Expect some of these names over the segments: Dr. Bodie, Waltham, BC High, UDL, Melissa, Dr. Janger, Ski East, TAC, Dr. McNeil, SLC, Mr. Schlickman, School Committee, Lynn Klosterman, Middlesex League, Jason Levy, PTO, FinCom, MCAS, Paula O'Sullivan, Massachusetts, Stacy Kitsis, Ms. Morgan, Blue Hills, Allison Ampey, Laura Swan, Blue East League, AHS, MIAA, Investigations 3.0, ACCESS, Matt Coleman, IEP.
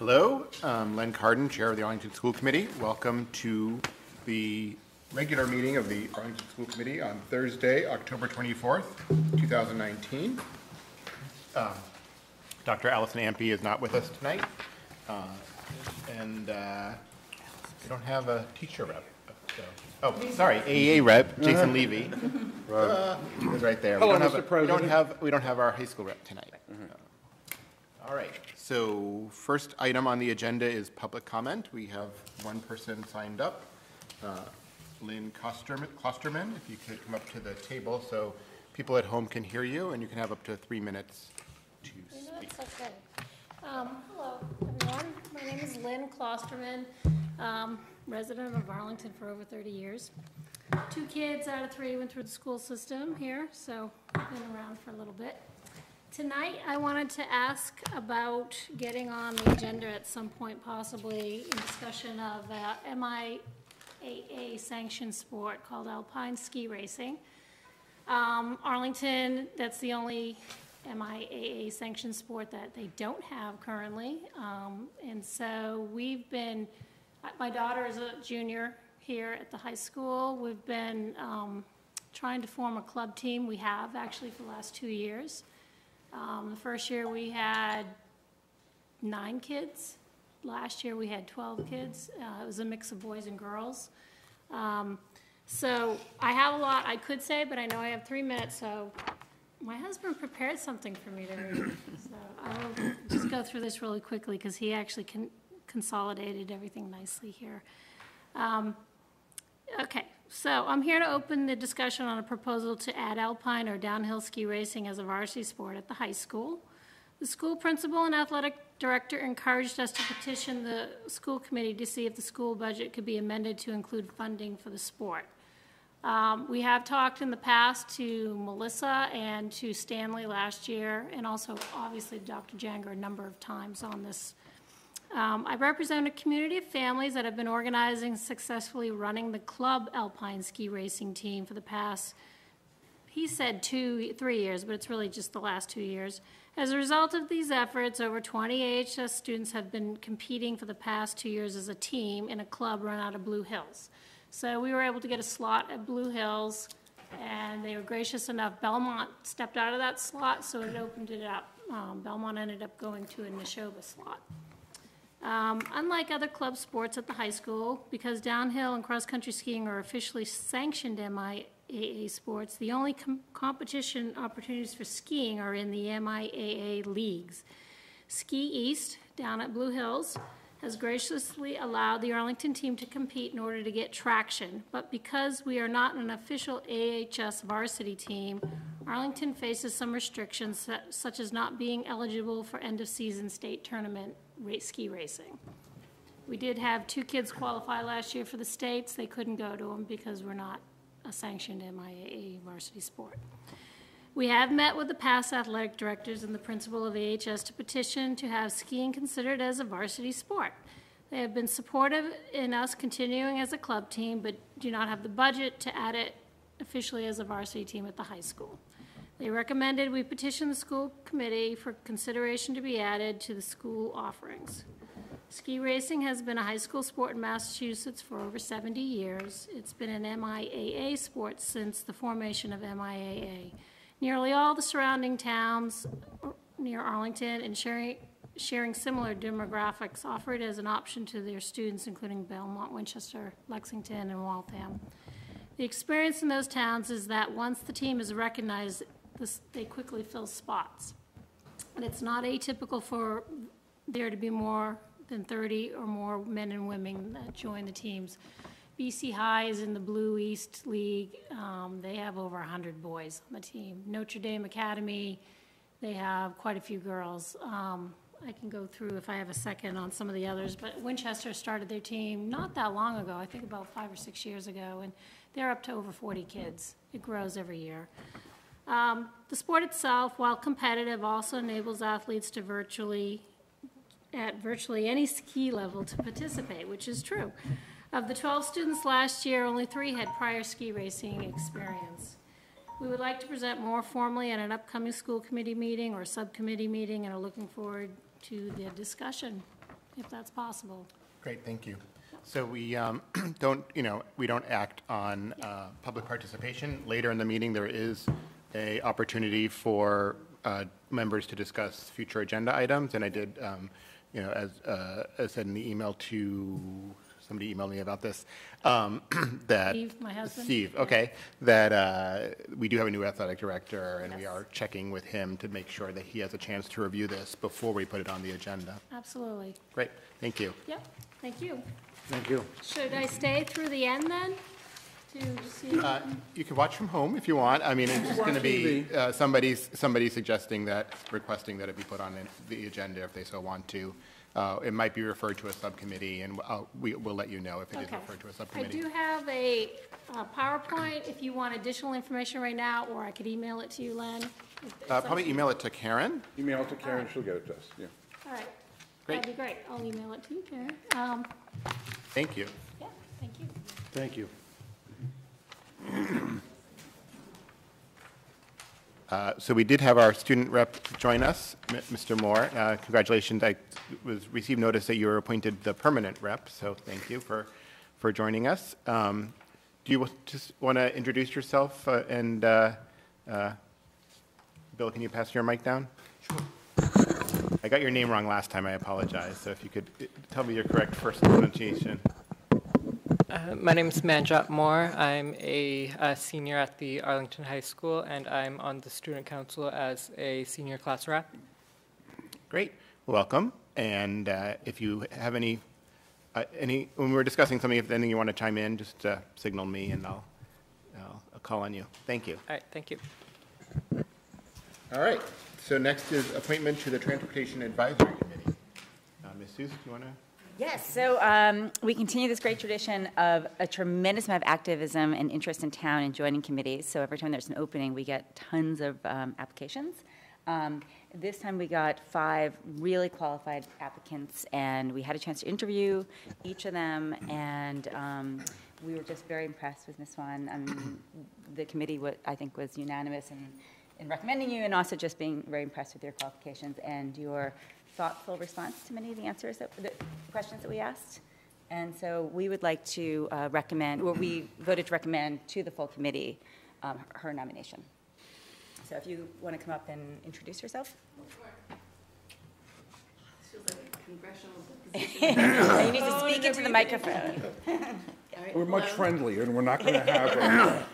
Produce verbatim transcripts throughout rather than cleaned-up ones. Hello, um, Len Carden, Chair of the Arlington School Committee. Welcome to the regular meeting of the Arlington School Committee on Thursday, October twenty-fourth, two thousand nineteen. Um, Doctor Allison Ampey is not with us tonight, uh, and uh, we don't have a teacher rep. So. Oh, sorry, A E A rep, Jason Levy. Right. Uh, is right there. Hello, we, don't Mister Have a, we, don't have, we don't have our high school rep tonight. Mm-hmm. uh, all right, so first item on the agenda is public comment. We have one person signed up, uh, Lynn Klosterman. If you could come up to the table so people at home can hear you, and you can have up to three minutes to speak. So um, hello, everyone. My name is Lynn Klosterman. Um, resident of Arlington for over thirty years. Two kids out of three went through the school system here, so I've been around for a little bit. Tonight I wanted to ask about getting on the agenda at some point, possibly in discussion of a M I A A sanctioned sport called alpine ski racing. Um, Arlington, that's the only M I A A sanctioned sport that they don't have currently, um, and so we've been my daughter is a junior here at the high school. We've been um, trying to form a club team. We have, actually, for the last two years. Um, the first year we had nine kids. Last year we had twelve kids. Uh, it was a mix of boys and girls. Um, so I have a lot I could say, but I know I have three minutes, so my husband prepared something for me to read. So I'll just go through this really quickly because he actually can consolidated everything nicely here. Um, okay, so I'm here to open the discussion on a proposal to add alpine or downhill ski racing as a varsity sport at the high school. The school principal and athletic director encouraged us to petition the school committee to see if the school budget could be amended to include funding for the sport. Um, we have talked in the past to Melissa and to Stanley last year, and also obviously Doctor Janger a number of times on this. Um, I represent a community of families that have been organizing and successfully running the club alpine ski racing team for the past, he said two, three years, but it's really just the last two years. As a result of these efforts, over twenty A H S students have been competing for the past two years as a team in a club run out of Blue Hills. So we were able to get a slot at Blue Hills, and they were gracious enough. Belmont stepped out of that slot, so it opened it up. Um, Belmont ended up going to a Neshoba slot. Um, unlike other club sports at the high school, because downhill and cross-country skiing are officially sanctioned M I A A sports, the only com competition opportunities for skiing are in the M I A A leagues. Ski East, down at Blue Hills, has graciously allowed the Arlington team to compete in order to get traction, but because we are not an official A H S varsity team, Arlington faces some restrictions, such as not being eligible for end-of-season state tournament race, ski racing. We did have two kids qualify last year for the states. They couldn't go to them because we're not a sanctioned M I A A varsity sport. We have met with the past athletic directors and the principal of A H S to petition to have skiing considered as a varsity sport. They have been supportive in us continuing as a club team, but do not have the budget to add it officially as a varsity team at the high school. They recommended we petition the school committee for consideration to be added to the school offerings. Ski racing has been a high school sport in Massachusetts for over seventy years. It's been an M I A A sport since the formation of M I A A. Nearly all the surrounding towns near Arlington and sharing, sharing similar demographics offer it as an option to their students, including Belmont, Winchester, Lexington, and Waltham. The experience in those towns is that once the team is recognized, This, they quickly fill spots, and it's not atypical for there to be more than thirty or more men and women that join the teams. B C High is in the Blue East League. Um, they have over one hundred boys on the team. Notre Dame Academy, they have quite a few girls. Um, I can go through if I have a second on some of the others, but Winchester started their team not that long ago, I think about five or six years ago, and they're up to over forty kids. It grows every year. Um, the sport itself, while competitive, also enables athletes to virtually, at virtually any ski level, to participate, which is true. Of the twelve students last year, only three had prior ski racing experience. We would like to present more formally at an upcoming school committee meeting or subcommittee meeting and are looking forward to the discussion. if that's possible. Great, thank you. So we um, don't, you know, we don't act on uh, public participation. Later in the meeting, there is a opportunity for uh, members to discuss future agenda items. And I did, um, you know, as uh, as said in the email to somebody emailed me about this. Um, that Steve, my husband. Steve, okay. That uh, we do have a new athletic director, and yes. we are checking with him to make sure that he has a chance to review this before we put it on the agenda. Absolutely. Great. Thank you. Yep. Thank you. Thank you. Should I stay through the end then? To see. Uh, you can watch from home if you want. I mean, it's just going to be uh, somebody's somebody suggesting that, requesting that it be put on the agenda if they so want to. Uh, it might be referred to a subcommittee, and uh, we will let you know if it okay. is referred to a subcommittee. I do have a uh, PowerPoint if you want additional information right now, or I could email it to you, Len. Uh, probably email it to Karen. Email it to Karen. Right. She'll get it to us. Yeah. All right. Great. That'd be great. I'll email it to you, Karen. Um, thank you. Yeah. Thank you. Thank you. Uh, so we did have our student rep join us, Mister Moore. Uh, congratulations. I was received notice that you were appointed the permanent rep, so thank you for, for joining us. Um, do you just want to introduce yourself? Uh, and uh, uh, Bill, can you pass your mic down? Sure. I got your name wrong last time. I apologize. So if you could tell me your correct first pronunciation. Uh, my name is Manjot Moore. I'm a, a senior at the Arlington High School, and I'm on the student council as a senior class rep. Great, welcome. And uh, if you have any, uh, any, when we're discussing something, if anything you want to chime in, just uh, signal me, and I'll, I'll, I'll call on you. Thank you. All right, thank you. All right. So next is appointment to the Transportation Advisory Committee. Uh, Miz Seuss, do you want to? Yes, so um, we continue this great tradition of a tremendous amount of activism and interest in town and joining committees. So every time there's an opening, we get tons of um, applications. Um, this time we got five really qualified applicants, and we had a chance to interview each of them, and um, we were just very impressed with Miz Swan. Um, the committee, I think, was unanimous in, in recommending you, and also just being very impressed with your qualifications and your thoughtful response to many of the answers that the questions that we asked. And so we would like to uh, recommend, or we voted to recommend to the full committee um, her nomination. So if you want to come up and introduce yourself. She's like a congressional position. You need to speak oh, into the microphone. Right. We're much Hello. friendlier, and we're not going to have a...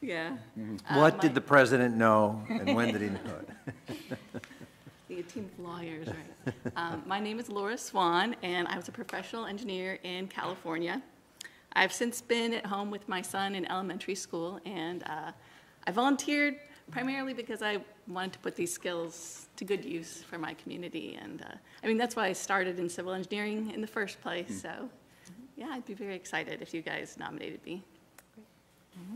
Yeah. Mm-hmm. What um, did my... the president know, and when did he know it? A team of lawyers, right? Um, my name is Laura Swan, and I was a professional engineer in California. I've since been at home with my son in elementary school, and uh, I volunteered primarily because I wanted to put these skills to good use for my community. And uh, I mean, that's why I started in civil engineering in the first place. Mm-hmm. So, yeah, I'd be very excited if you guys nominated me. Great, mm-hmm.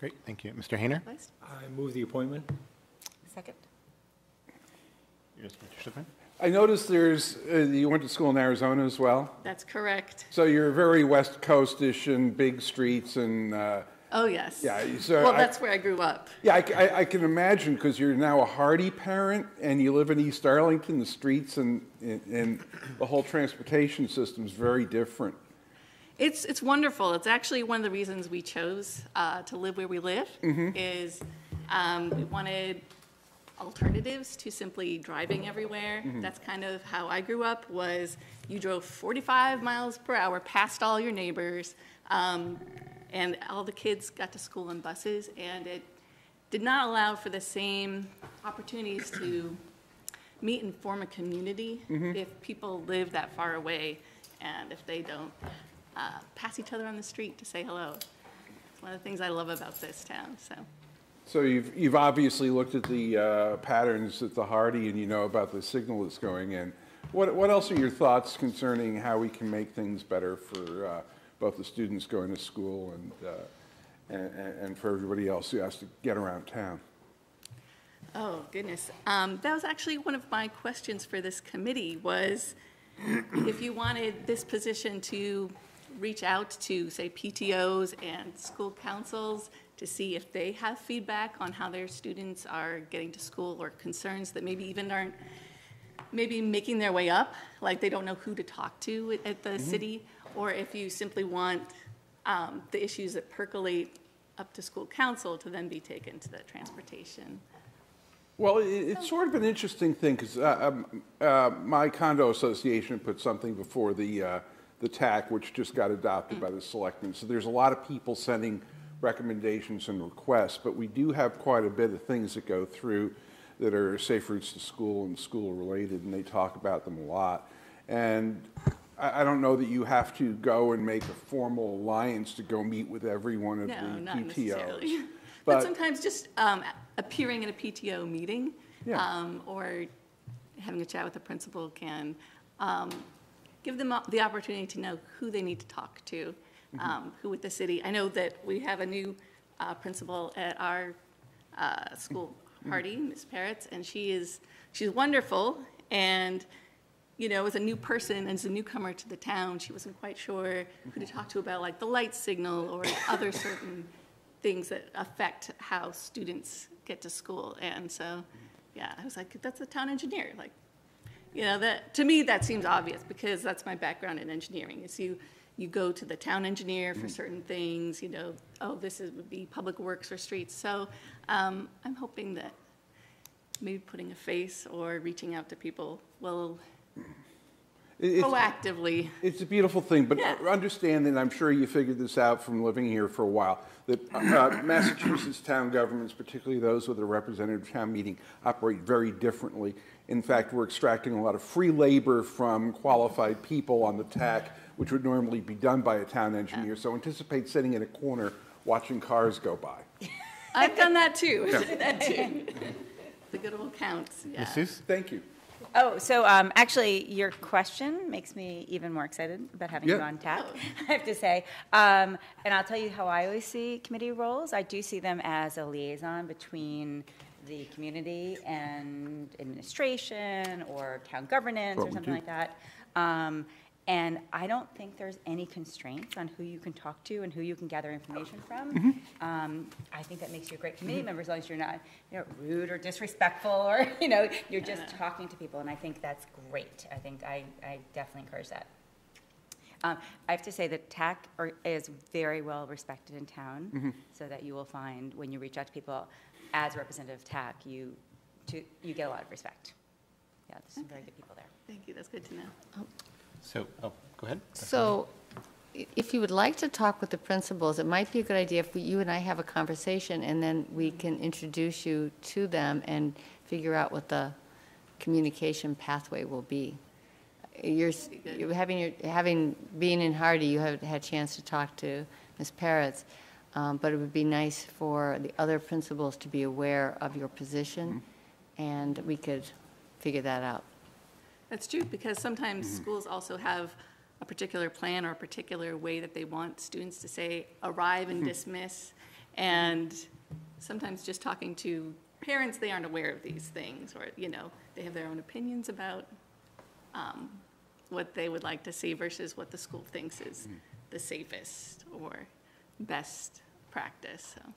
Great. Thank you. Mister Hainer? I move the appointment. Second. I noticed there's, uh, you went to school in Arizona as well? That's correct. So you're very West Coast-ish and big streets and... Uh, oh, yes. Yeah, so well, I, that's where I grew up. Yeah, I, I, I can imagine, because you're now a Hardy parent and you live in East Arlington, the streets and, and, and the whole transportation system is very different. It's, it's wonderful. It's actually one of the reasons we chose uh, to live where we live, mm-hmm. is um, we wanted... alternatives to simply driving everywhere. Mm-hmm. That's kind of how I grew up, was you drove forty-five miles per hour past all your neighbors, um, and all the kids got to school on buses, and it did not allow for the same opportunities to meet and form a community, mm-hmm. if people live that far away and if they don't uh, pass each other on the street to say hello. It's one of the things I love about this town. So. So you've, you've obviously looked at the uh, patterns at the Hardy, and you know about the signal that's going in. What, what else are your thoughts concerning how we can make things better for uh, both the students going to school and, uh, and, and for everybody else who has to get around town? Oh, goodness. Um, that was actually one of my questions for this committee, was if you wanted this position to reach out to, say, P T Os and school councils, to see if they have feedback on how their students are getting to school, or concerns that maybe even aren't maybe making their way up, like they don't know who to talk to at the mm-hmm. city, or if you simply want um, the issues that percolate up to school council to then be taken to the transportation. Well, it, it's sort of an interesting thing because uh, um, uh, my condo association put something before the uh, the T A C, which just got adopted mm-hmm. by the selectmen. So there's a lot of people sending recommendations and requests, but we do have quite a bit of things that go through that are safe routes to school and school related, and they talk about them a lot. And I, I don't know that you have to go and make a formal alliance to go meet with every one of no, the not P T Os. But, but sometimes just um, appearing in a P T O meeting yeah. um, or having a chat with the principal can um, give them the opportunity to know who they need to talk to, mm-hmm. um, who with the city. I know that we have a new uh, principal at our uh, school, Hardy, mm-hmm. Miz Parrets, and she is she's wonderful. And you know, as a new person and as a newcomer to the town, she wasn't quite sure who to talk to about like the light signal or other certain things that affect how students get to school. And so, yeah, I was like, that's a town engineer. Like, you know, that to me, that seems obvious because that's my background in engineering. Is you, you go to the town engineer for certain things, you know, oh, this is, would be public works or streets. So um, I'm hoping that maybe putting a face or reaching out to people will It's, proactively. It's a beautiful thing, but yeah. understand that I'm sure you figured this out from living here for a while, that uh, Massachusetts town governments, particularly those with a representative town meeting, operate very differently. In fact, we're extracting a lot of free labor from qualified people on the T A C, which would normally be done by a town engineer, yeah. so anticipate sitting in a corner watching cars go by. I've done that too. Yeah. that too. The good old counts. Yeah. Thank you. Oh, so um, actually, your question makes me even more excited about having yep. you on tap, oh. I have to say. Um, and I'll tell you how I always see committee roles. I do see them as a liaison between the community and administration or town governance well, or something like that. Um, and I don't think there's any constraints on who you can talk to and who you can gather information from. Mm-hmm. um, I think that makes you a great committee mm-hmm. member as long as you're not you know, rude or disrespectful or you know, you're just yeah. talking to people, and I think that's great. I think I, I definitely encourage that. Um, I have to say that T A C are, is very well respected in town, mm-hmm. so that you will find when you reach out to people as a representative of T A C, you, to, you get a lot of respect. Yeah, there's some okay. very good people there. Thank you, that's good to know. Oh. So, oh, go ahead. So, if you would like to talk with the principals, it might be a good idea if we, you and I have a conversation, and then we can introduce you to them and figure out what the communication pathway will be. You're, you're having your having being in Hardy, you have had a chance to talk to Miz Parrets, um, but it would be nice for the other principals to be aware of your position, mm-hmm. and we could figure that out. That's true, because sometimes mm-hmm. schools also have a particular plan or a particular way that they want students to say arrive and mm-hmm. dismiss, and sometimes just talking to parents, they aren't aware of these things, or you know, they have their own opinions about um, what they would like to see versus what the school thinks is mm-hmm. the safest or best practice. So.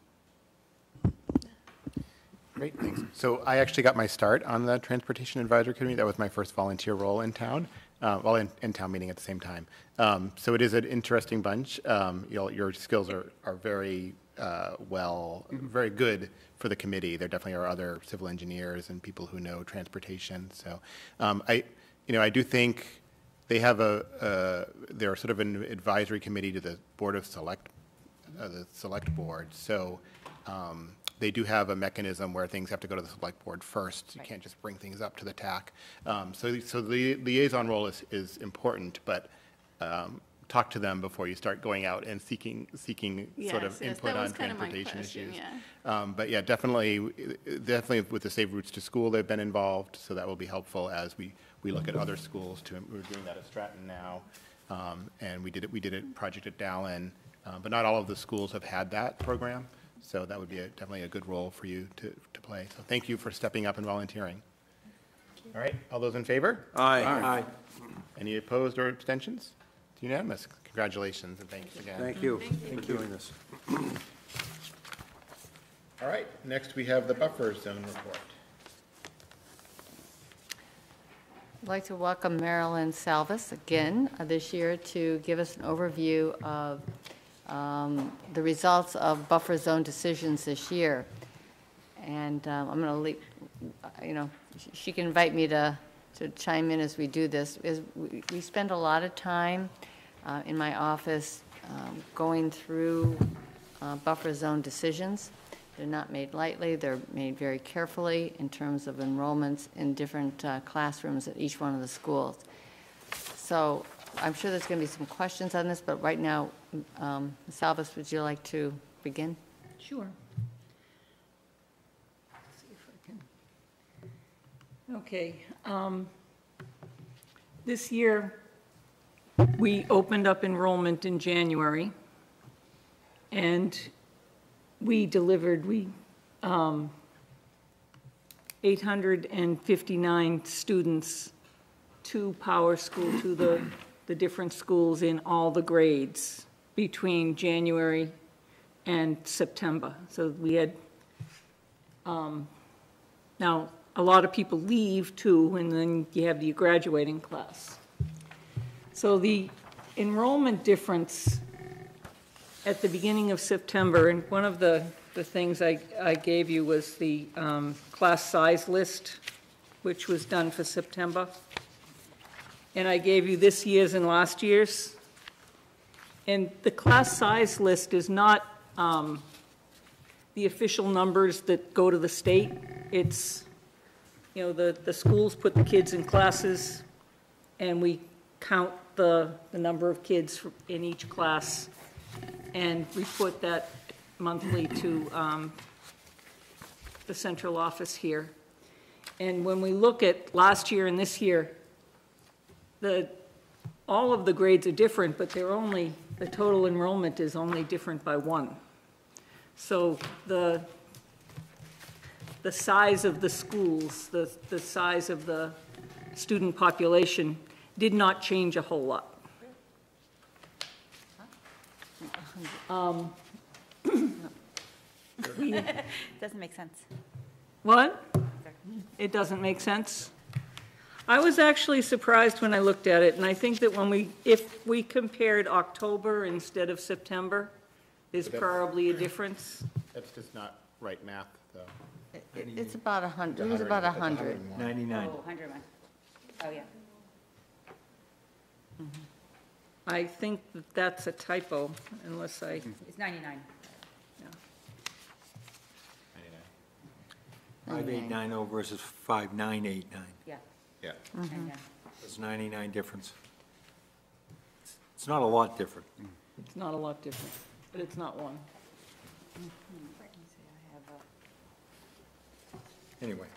Great, thanks. So I actually got my start on the Transportation Advisory Committee. That was my first volunteer role in town, uh, well, in, in town meeting at the same time. Um, so it is an interesting bunch. Um, you know, your skills are, are very uh, well, very good for the committee. There definitely are other civil engineers and people who know transportation. So um, I, you know, I do think they have a, a, they're sort of an advisory committee to the Board of Select, uh, the Select Board. So. Um, They do have a mechanism where things have to go to the select board first. You right. can't just bring things up to the T A C. Um, so, so the liaison role is, is important, but um, talk to them before you start going out and seeking seeking yes, sort of yes, input on transportation question, issues. Yeah. Um, but yeah, definitely, definitely with the Safe Routes to School, they've been involved, so that will be helpful as we we look at other schools. To we're doing that at Stratton now, um, and we did it. We did a project at Dallin, uh, but not all of the schools have had that program. So that would be a, definitely a good role for you to, to play. So thank you for stepping up and volunteering. All right, all those in favor? Aye. Aye. Aye. Any opposed or abstentions? It's unanimous. Congratulations and thanks again. Thank you. Thank you, thank you for doing this. All right, next we have the buffer zone report. I'd like to welcome Marilyn Salves again uh, this year to give us an overview of um, the results of buffer zone decisions this year. And um, I'm going to leave, you know, she can invite me to, to chime in as we do this. As we, we spend a lot of time uh, in my office um, going through uh, buffer zone decisions. They're not made lightly. They're made very carefully in terms of enrollments in different uh, classrooms at each one of the schools. So I'm sure there's going to be some questions on this, but right now, um, Miz Salves, would you like to begin? Sure. Let's see if I can. Okay. Um, this year, we opened up enrollment in January, and we delivered we um, eight hundred fifty-nine students to Power School, to the, the different schools in all the grades between January and September. So we had, um, now a lot of people leave too, and then you have the graduating class. So the enrollment difference at the beginning of September, and one of the, the things I, I gave you was the um, class size list, which was done for September. And I gave you this year's and last year's. And the class size list is not um, the official numbers that go to the state. It's, you know, the, the schools put the kids in classes, and we count the, the number of kids in each class and report that monthly to um, the central office here. And when we look at last year and this year, the, all of the grades are different, but they're only, the total enrollment is only different by one. So the, the size of the schools, the, the size of the student population did not change a whole lot. Um, doesn't make sense. What? It doesn't make sense. I was actually surprised when I looked at it, and I think that when we, if we compared October instead of September, there's probably a difference. That's just not right math, though. It, it, it's about a hundred. It was about a hundred. Ninety-nine. Oh, hundred. Oh, yeah. Mm-hmm. I think that that's a typo, unless I... It's ninety-nine. Yeah. ninety-nine. five eighty-nine versus five nine eight nine. Yeah. Yeah. Mm-hmm. It's ninety-nine difference. It's, it's not a lot different. It's not a lot different, but it's not one. Mm-hmm. Anyway.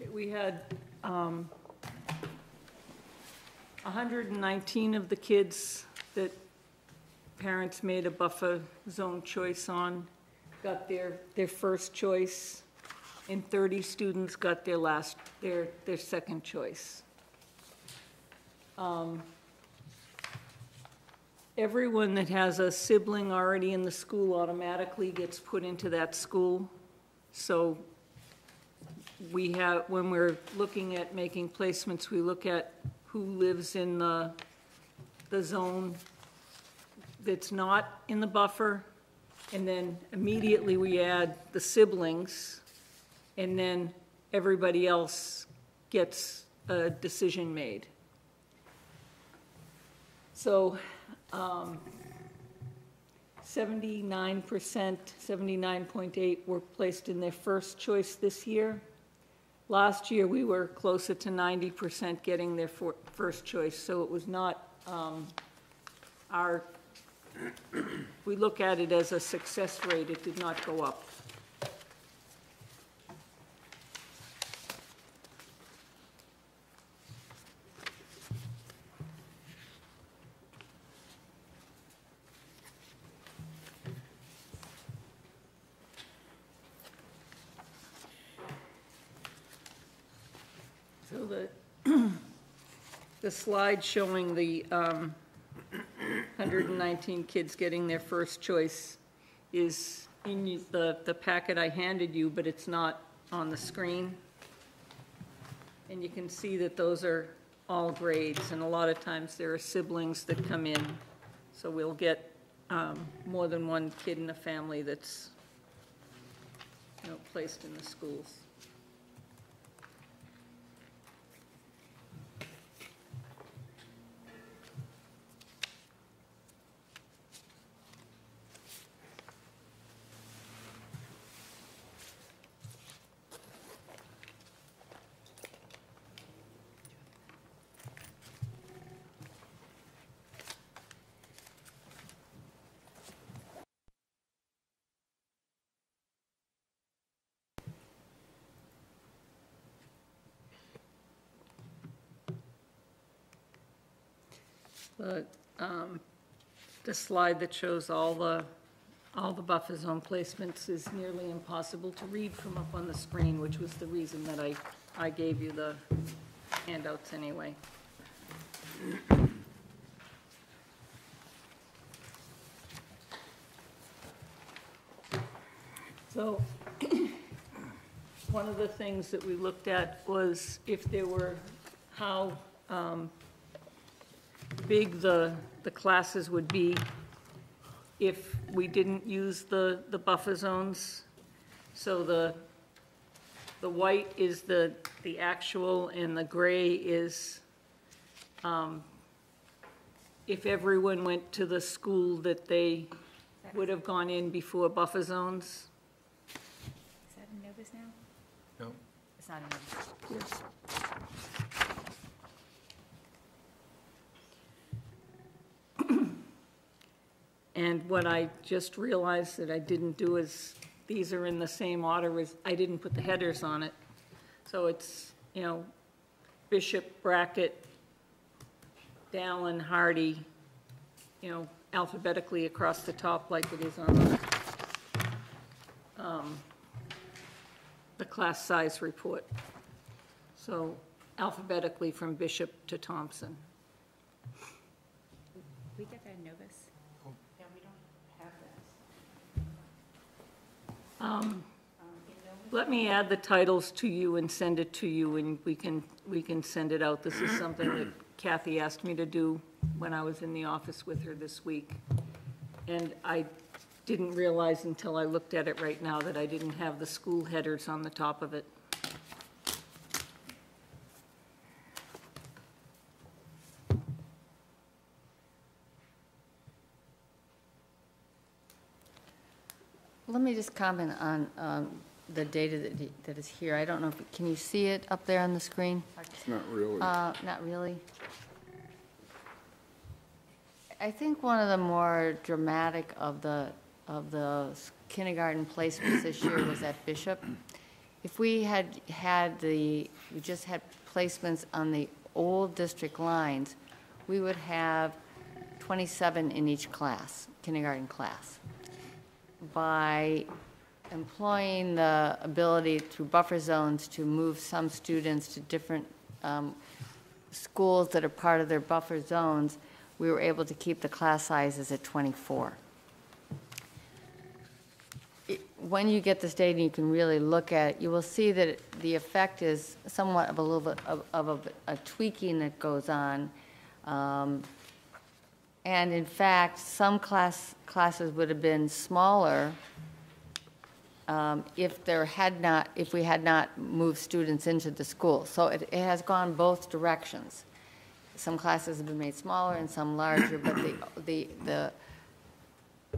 Okay, we had... Um, one hundred nineteen of the kids that parents made a buffer zone choice on got their their first choice, and thirty students got their last their their second choice. Um, everyone that has a sibling already in the school automatically gets put into that school. So we have, when we're looking at making placements, we look at who lives in the, the zone that's not in the buffer, and then immediately we add the siblings, and then everybody else gets a decision made. So um, seventy-nine percent, seventy-nine point eight were placed in their first choice this year. Last year, we were closer to ninety percent getting their for first choice, so it was not um, our, we look at it as a success rate. It did not go up. The slide showing the um, one hundred nineteen kids getting their first choice is in the, the packet I handed you, but it's not on the screen. And you can see that those are all grades, and a lot of times there are siblings that come in. So we'll get um, more than one kid in a family that's you know, placed in the schools. The, um, the slide that shows all the all the buffer zone placements is nearly impossible to read from up on the screen, which was the reason that I, I gave you the handouts anyway. So one of the things that we looked at was if there were how um, big the the classes would be if we didn't use the the buffer zones. So the the white is the the actual, and the gray is um, if everyone went to the school that they would have gone in before buffer zones. Is that in Novus now? No, it's not in Novus. Yes. And what I just realized that I didn't do is these are in the same order as I didn't put the headers on it. So it's, you know, Bishop, Brackett, Dallin, Hardy, you know, alphabetically across the top like it is on the, um, the class size report. So alphabetically from Bishop to Thompson. We get that in Novus. Um, let me add the titles to you and send it to you, and we can we can send it out. This is something that Kathy asked me to do when I was in the office with her this week, and I didn't realize until I looked at it right now that I didn't have the school headers on the top of it. Let me just comment on um, the data that, that is here. I don't know if, can you see it up there on the screen? It's not really. Uh, not really. I think one of the more dramatic of the, of the kindergarten placements this year was at Bishop. If we had had the, we just had placements on the old district lines, we would have twenty-seven in each class, kindergarten class. By employing the ability through buffer zones to move some students to different um, schools that are part of their buffer zones, we were able to keep the class sizes at twenty-four. It, when you get this data and you can really look at it, you will see that it, the effect is somewhat of a little bit of, of a, a tweaking that goes on. Um, And in fact, some class, classes would have been smaller um, if there had not, if we had not moved students into the school. So it, it has gone both directions. Some classes have been made smaller and some larger, but the the the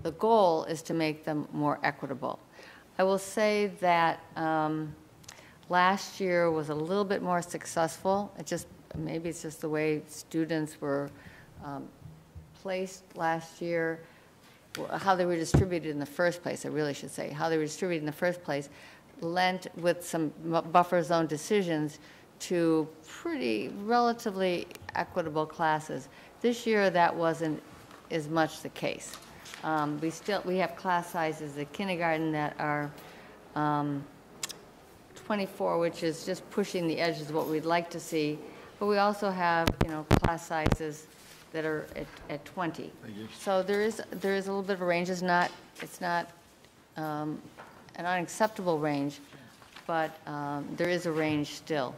the goal is to make them more equitable. I will say that um, last year was a little bit more successful. It just maybe it's just the way students were. Um, placed last year, how they were distributed in the first place, I really should say, how they were distributed in the first place, lent with some buffer zone decisions to pretty relatively equitable classes. This year that wasn't as much the case. Um, we still, we have class sizes at kindergarten that are um, twenty-four, which is just pushing the edges of what we'd like to see, but we also have, you know, class sizes that are at, at twenty. So there is there is a little bit of a range. It's not it's not um, an unacceptable range, but um, there is a range still.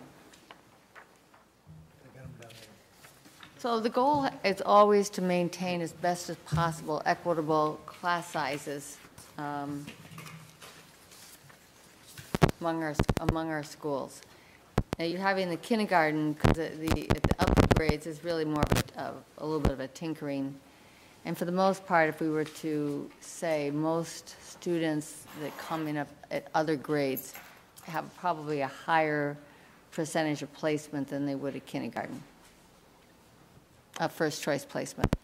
So the goal is always to maintain as best as possible equitable class sizes um, among our among our schools. Now you're having the kindergarten because the at the upper grades is really more of a, of a little bit of a tinkering, and for the most part, if we were to say most students that come in up at other grades have probably a higher percentage of placement than they would at kindergarten. A first choice placement.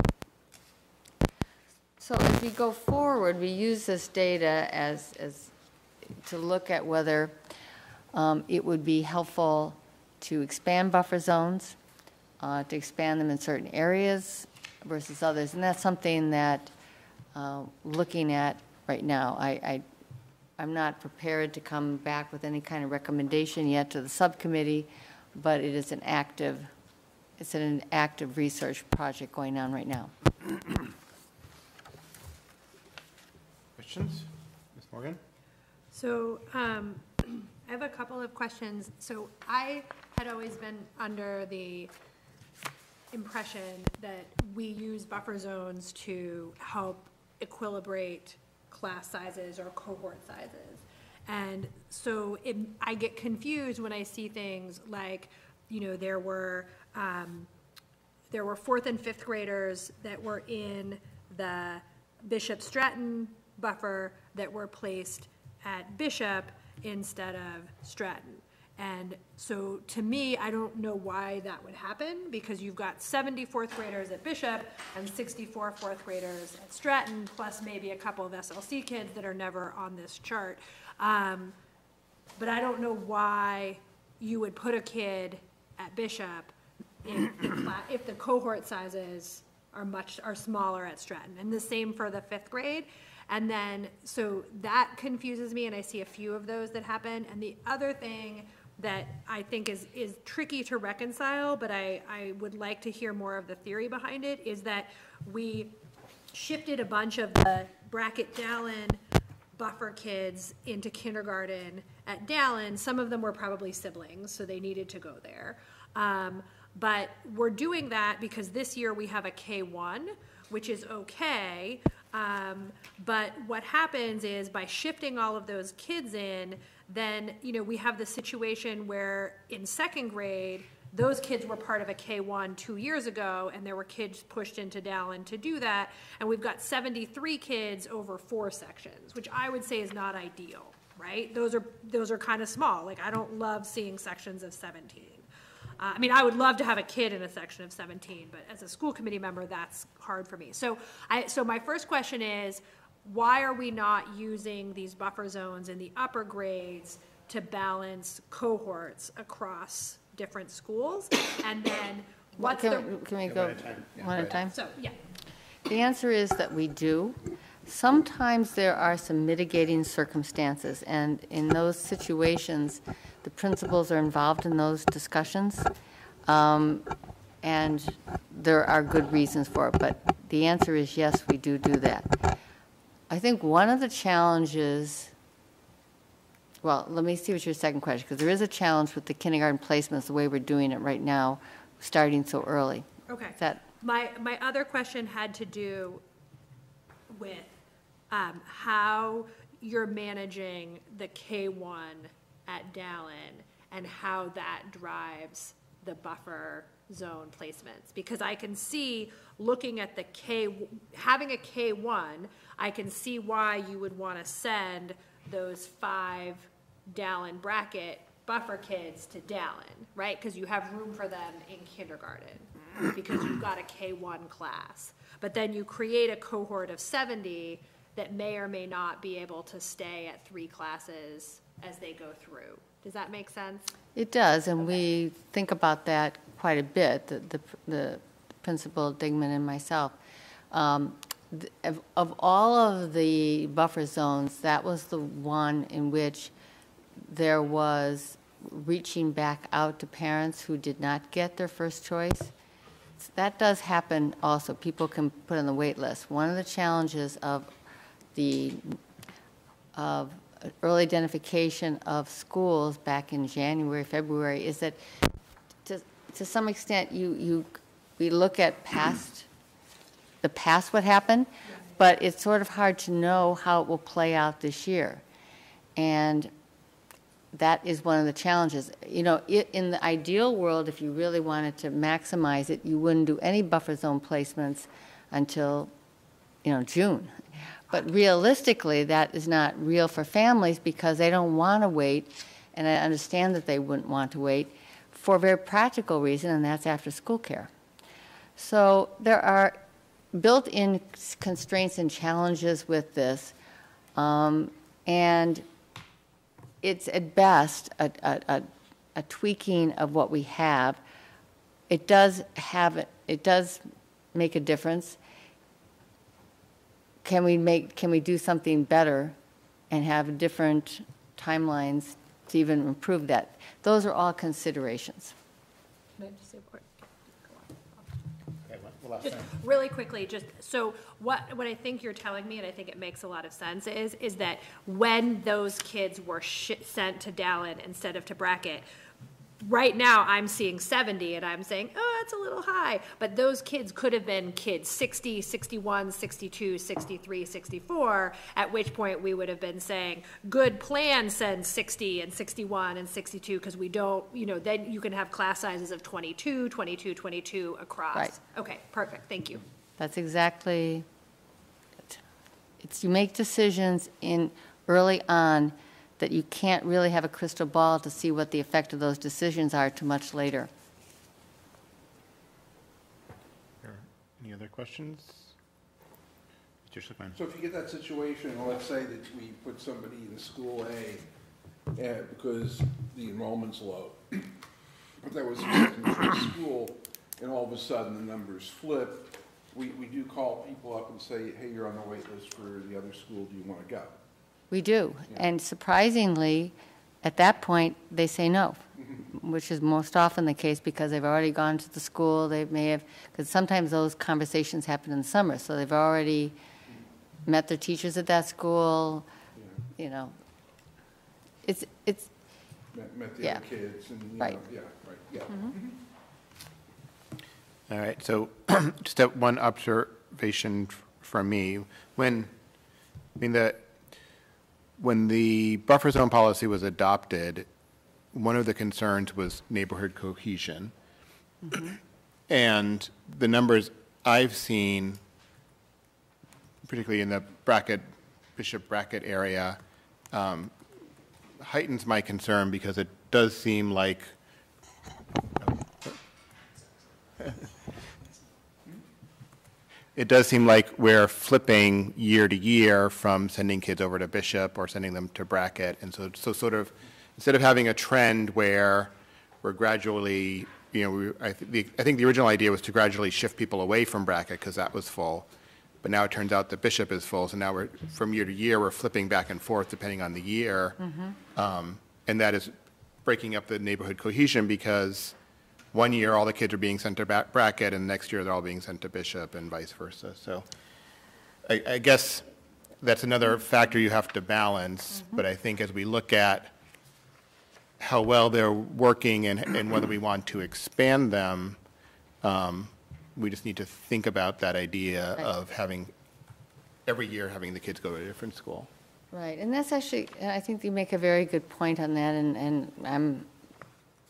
So if we go forward, we use this data as, as to look at whether um, it would be helpful to expand buffer zones, uh, to expand them in certain areas versus others, and that's something that uh, looking at right now. I, I, I'm not prepared to come back with any kind of recommendation yet to the subcommittee, but it is an active It's an active research project going on right now. Questions? Miz Morgan? So um, I have a couple of questions. So I had always been under the impression that we use buffer zones to help equilibrate class sizes or cohort sizes. And so it, I get confused when I see things like, you know, there were Um, there were fourth and fifth graders that were in the Bishop Stratton buffer that were placed at Bishop instead of Stratton. And so to me, I don't know why that would happen, because you've got seventy fourth graders at Bishop and sixty-four fourth graders at Stratton, plus maybe a couple of S L C kids that are never on this chart. Um, but I don't know why you would put a kid at Bishop If the, if the cohort sizes are much are smaller at Stratton, and the same for the fifth grade. And then so that confuses me, and I see a few of those that happen. And the other thing that I think is is tricky to reconcile, but I, I would like to hear more of the theory behind it, is that we shifted a bunch of the bracket Dallin buffer kids into kindergarten at Dallin. Some of them were probably siblings, so they needed to go there. Um, But we're doing that because this year we have a K one, which is okay. Um, but what happens is by shifting all of those kids in, then, you know, we have the situation where in second grade, those kids were part of a K one two years ago, and there were kids pushed into Dallin to do that. And we've got seventy-three kids over four sections, which I would say is not ideal, right? Those are, those are kind of small. Like, I don't love seeing sections of seventeen. Uh, I mean, I would love to have a kid in a section of seventeen, but as a school committee member, that's hard for me. So, I, so my first question is, why are we not using these buffer zones in the upper grades to balance cohorts across different schools? And then what's well, can, the... Can we go, go one at a time? Yeah, one at a time? So, yeah. The answer is that we do. Sometimes there are some mitigating circumstances, and in those situations, the principals are involved in those discussions, um, and there are good reasons for it, but the answer is yes, we do do that. I think one of the challenges, well, let me see what your second question, because there is a challenge with the kindergarten placements, the way we're doing it right now, starting so early. Okay. That, my, my other question had to do with um, how you're managing the K one at Dallin and how that drives the buffer zone placements, because I can see, looking at the K, having a K one, I can see why you would want to send those five Dallin bracket buffer kids to Dallin, right? Because you have room for them in kindergarten because you've got a K one class, but then you create a cohort of seventy that may or may not be able to stay at three classes as they go through. Does that make sense? It does, and okay. We think about that quite a bit, the, the, the principal, Digman, and myself. Um, the, of, of all of the buffer zones, that was the one in which there was reaching back out to parents who did not get their first choice. That does happen also. People can put on the wait list. One of the challenges of the of early identification of schools back in January, February, is that to, to some extent you, you, we look at past, the past what happened, but it's sort of hard to know how it will play out this year. And that is one of the challenges. You know, it, in the ideal world, if you really wanted to maximize it, you wouldn't do any buffer zone placements until, you know, June. But realistically, that is not real for families because they don't want to wait, and I understand that they wouldn't want to wait for a very practical reason, and that's after school care. So there are built-in constraints and challenges with this, um, and it's at best a, a, a tweaking of what we have. It does have, it does make a difference. Can we make, can we do something better and have different timelines to even improve that? Those are all considerations. Just really quickly, just so what what I think you're telling me, and I think it makes a lot of sense, is is that when those kids were sh sent to Dallin instead of to Brackett, right now I'm seeing seventy and I'm saying, oh, that's a little high, but those kids could have been kids sixty, sixty-one, sixty-two, sixty-three, sixty-four, at which point we would have been saying, good plan, send sixty and sixty-one and sixty-two, because we don't, you know, then you can have class sizes of twenty-two, twenty-two, twenty-two across. Right. Okay, perfect, thank you. That's exactly it. It's, you make decisions in early on that you can't really have a crystal ball to see what the effect of those decisions are too much later. Any other questions? So if you get that situation, let's say that we put somebody in school A uh, because the enrollment's low. If that was a school and all of a sudden the numbers flip, we, we do call people up and say, hey, you're on the wait list for the other school, do you want to go? We do, and surprisingly, at that point, they say no, which is most often the case because they've already gone to the school, they may have, because sometimes those conversations happen in the summer, so they've already met their teachers at that school, you know, it's, it's, met, met the yeah. other kids, and, you right. know, yeah, right, yeah. Mm-hmm. All right, so just one observation from me, when, I mean, the, when the buffer zone policy was adopted, one of the concerns was neighborhood cohesion. Mm-hmm. And the numbers I've seen, particularly in the Brackett, Bishop Brackett area, um, heightens my concern because it does seem like, it does seem like we're flipping year to year from sending kids over to Bishop or sending them to Brackett. And so, so sort of, instead of having a trend where we're gradually, you know, we, I, th the, I think the original idea was to gradually shift people away from Brackett because that was full. But now it turns out that Bishop is full. So now we're, from year to year, we're flipping back and forth depending on the year. Mm-hmm. um, and that is breaking up the neighborhood cohesion because one year, all the kids are being sent to Brackett, and next year, they're all being sent to Bishop, and vice versa. So I, I guess that's another factor you have to balance. Mm-hmm. But I think as we look at how well they're working and, and whether we want to expand them, um, we just need to think about that idea right. of having every year having the kids go to a different school. Right. And that's actually, I think you make a very good point on that, and, and I'm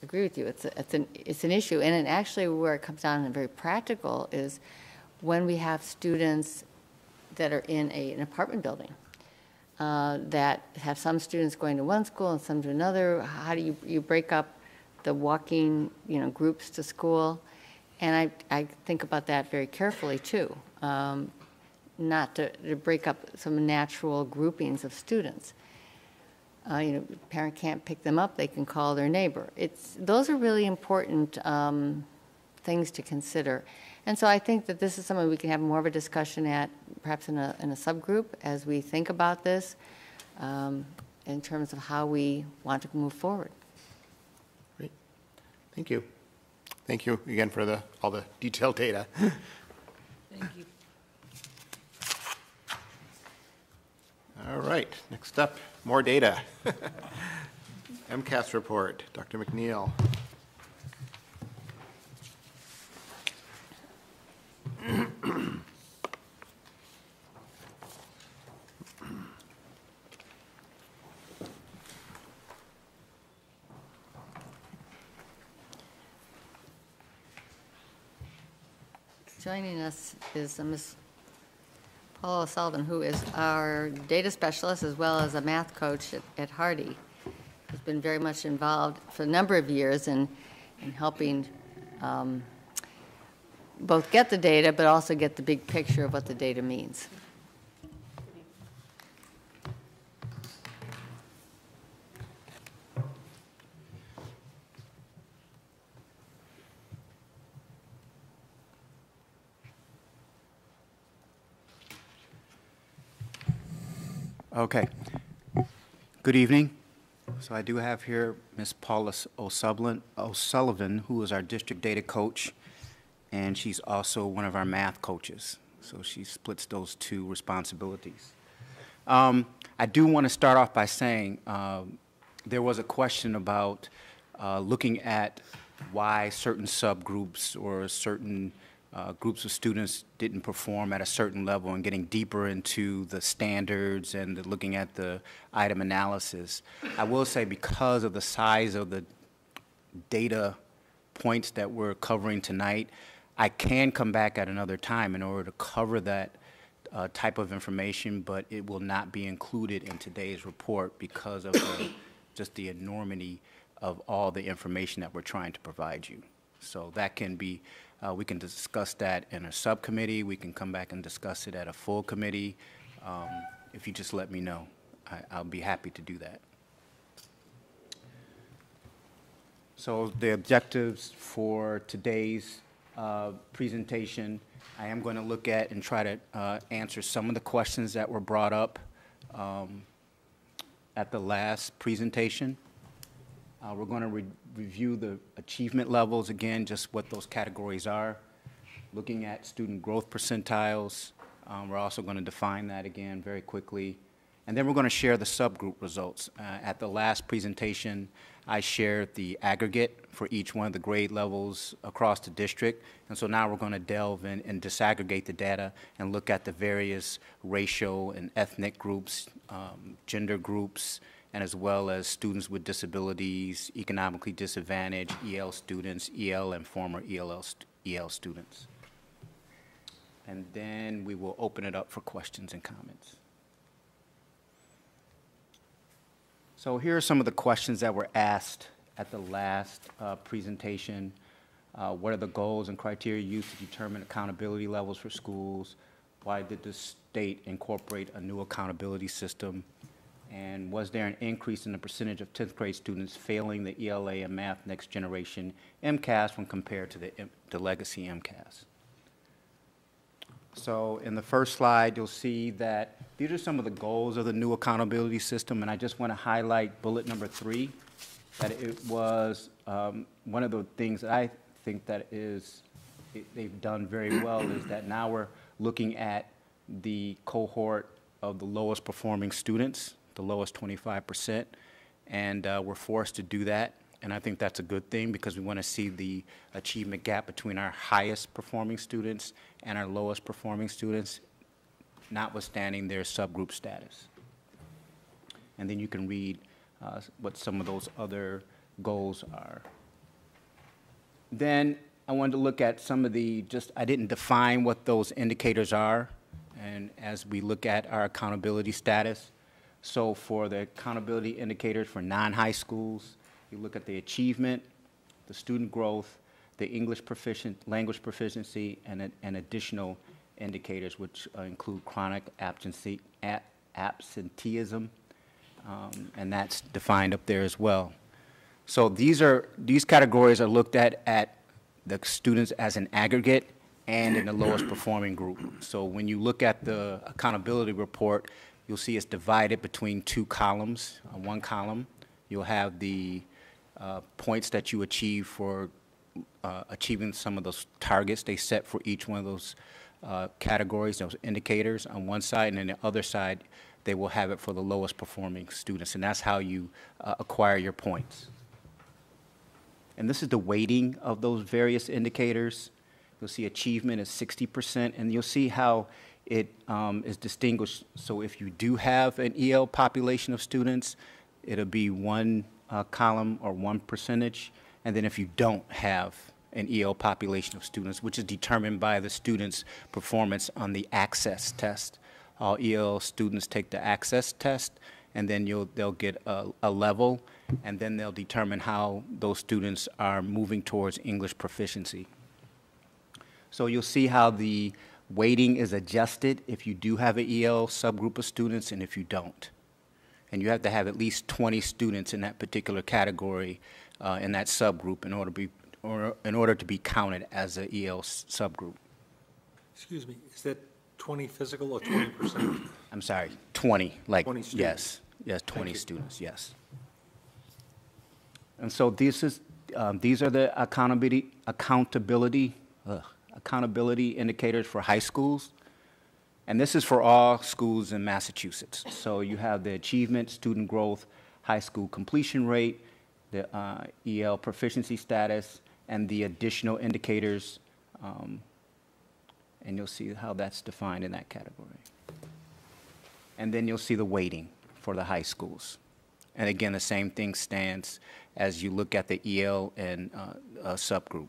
agree with you. It's a, it's an it's an issue, and it actually where it comes down and very practical is when we have students that are in a, an apartment building uh, that have some students going to one school and some to another. How do you you break up the walking you know groups to school? And I I think about that very carefully too, um, not to, to break up some natural groupings of students. Uh, you know, parent can't pick them up, they can call their neighbor. It's, those are really important um, things to consider. And so I think that this is something we can have more of a discussion at, perhaps in a, in a subgroup, as we think about this um, in terms of how we want to move forward. Great. Thank you. Thank you again for the, all the detailed data. Thank you. All right, next up, more data. M CAS report, Doctor McNeil. Joining us is Miz Paula O'Sullivan, who is our data specialist as well as a math coach at, at Hardy. She's been very much involved for a number of years in, in helping um, both get the data but also get the big picture of what the data means. Okay. Good evening. So I do have here Miz Paula O'Sullivan, who is our district data coach, and she's also one of our math coaches. So she splits those two responsibilities. Um, I do want to start off by saying uh, there was a question about uh, looking at why certain subgroups or certain Uh, groups of students didn't perform at a certain level, and getting deeper into the standards and the looking at the item analysis. I will say, because of the size of the data points that we're covering tonight, I can come back at another time in order to cover that uh, type of information, but it will not be included in today's report because of the, just the enormity of all the information that we're trying to provide you. So that can be Uh, we can discuss that in a subcommittee. We can come back and discuss it at a full committee. Um, if you just let me know, I, I'll be happy to do that. So the objectives for today's uh, presentation, I am going to look at and try to uh, answer some of the questions that were brought up um, at the last presentation. Uh, we're going to re review the achievement levels, again, just what those categories are, looking at student growth percentiles. Um, we're also going to define that again very quickly. And then we're going to share the subgroup results. Uh, at the last presentation, I shared the aggregate for each one of the grade levels across the district. And so now we're going to delve in and disaggregate the data and look at the various racial and ethnic groups, um, gender groups, and as well as students with disabilities, economically disadvantaged, E L students, E L and former E L, E L students. And then we will open it up for questions and comments. So here are some of the questions that were asked at the last uh, presentation. Uh, what are the goals and criteria used to determine accountability levels for schools? Why did the state incorporate a new accountability system? And was there an increase in the percentage of tenth grade students failing the E L A and Math Next Generation M C A S when compared to the, the legacy M C A S? So in the first slide, you'll see that these are some of the goals of the new accountability system. And I just want to highlight bullet number three, that it was um, one of the things that I think that is it, they've done very well is that now we're looking at the cohort of the lowest performing students, the lowest twenty-five percent, and uh, we're forced to do that. And I think that's a good thing, because we want to see the achievement gap between our highest performing students and our lowest performing students, notwithstanding their subgroup status. And then you can read uh, what some of those other goals are. Then I wanted to look at some of the, just, I didn't define what those indicators are, and as we look at our accountability status. So for the accountability indicators for non-high schools, you look at the achievement, the student growth, the English proficient, language proficiency, and, and additional indicators, which uh, include chronic absency, absenteeism, um, and that's defined up there as well. So these, are, these categories are looked at at the students as an aggregate and in the lowest performing group. So when you look at the accountability report, you'll see it's divided between two columns. On one column, you'll have the uh, points that you achieve for uh, achieving some of those targets they set for each one of those uh, categories, those indicators on one side, and then the other side, they will have it for the lowest performing students, and that's how you uh, acquire your points. And this is the weighting of those various indicators. You'll see achievement is sixty percent, and you'll see how it um, is distinguished. So if you do have an E L population of students, it'll be one uh, column or one percentage. And then if you don't have an E L population of students, which is determined by the student's performance on the ACCESS test. All E L students take the ACCESS test, and then you'll, they'll get a, a level, and then they'll determine how those students are moving towards English proficiency. So you'll see how the weighting is adjusted if you do have an E L subgroup of students and if you don't. And you have to have at least twenty students in that particular category, uh, in that subgroup, in order to be, or in order to be counted as an E L subgroup. Excuse me, is that twenty physical or twenty percent? I'm sorry, twenty, like, twenty yes, yes, twenty students, yes. And so this is, um, these are the accountability, accountability, ugh, accountability indicators for high schools. And this is for all schools in Massachusetts. So you have the achievement, student growth, high school completion rate, the uh, E L proficiency status, and the additional indicators. Um, and you'll see how that's defined in that category. And then you'll see the weighting for the high schools. And again, the same thing stands as you look at the E L and uh, uh, subgroup.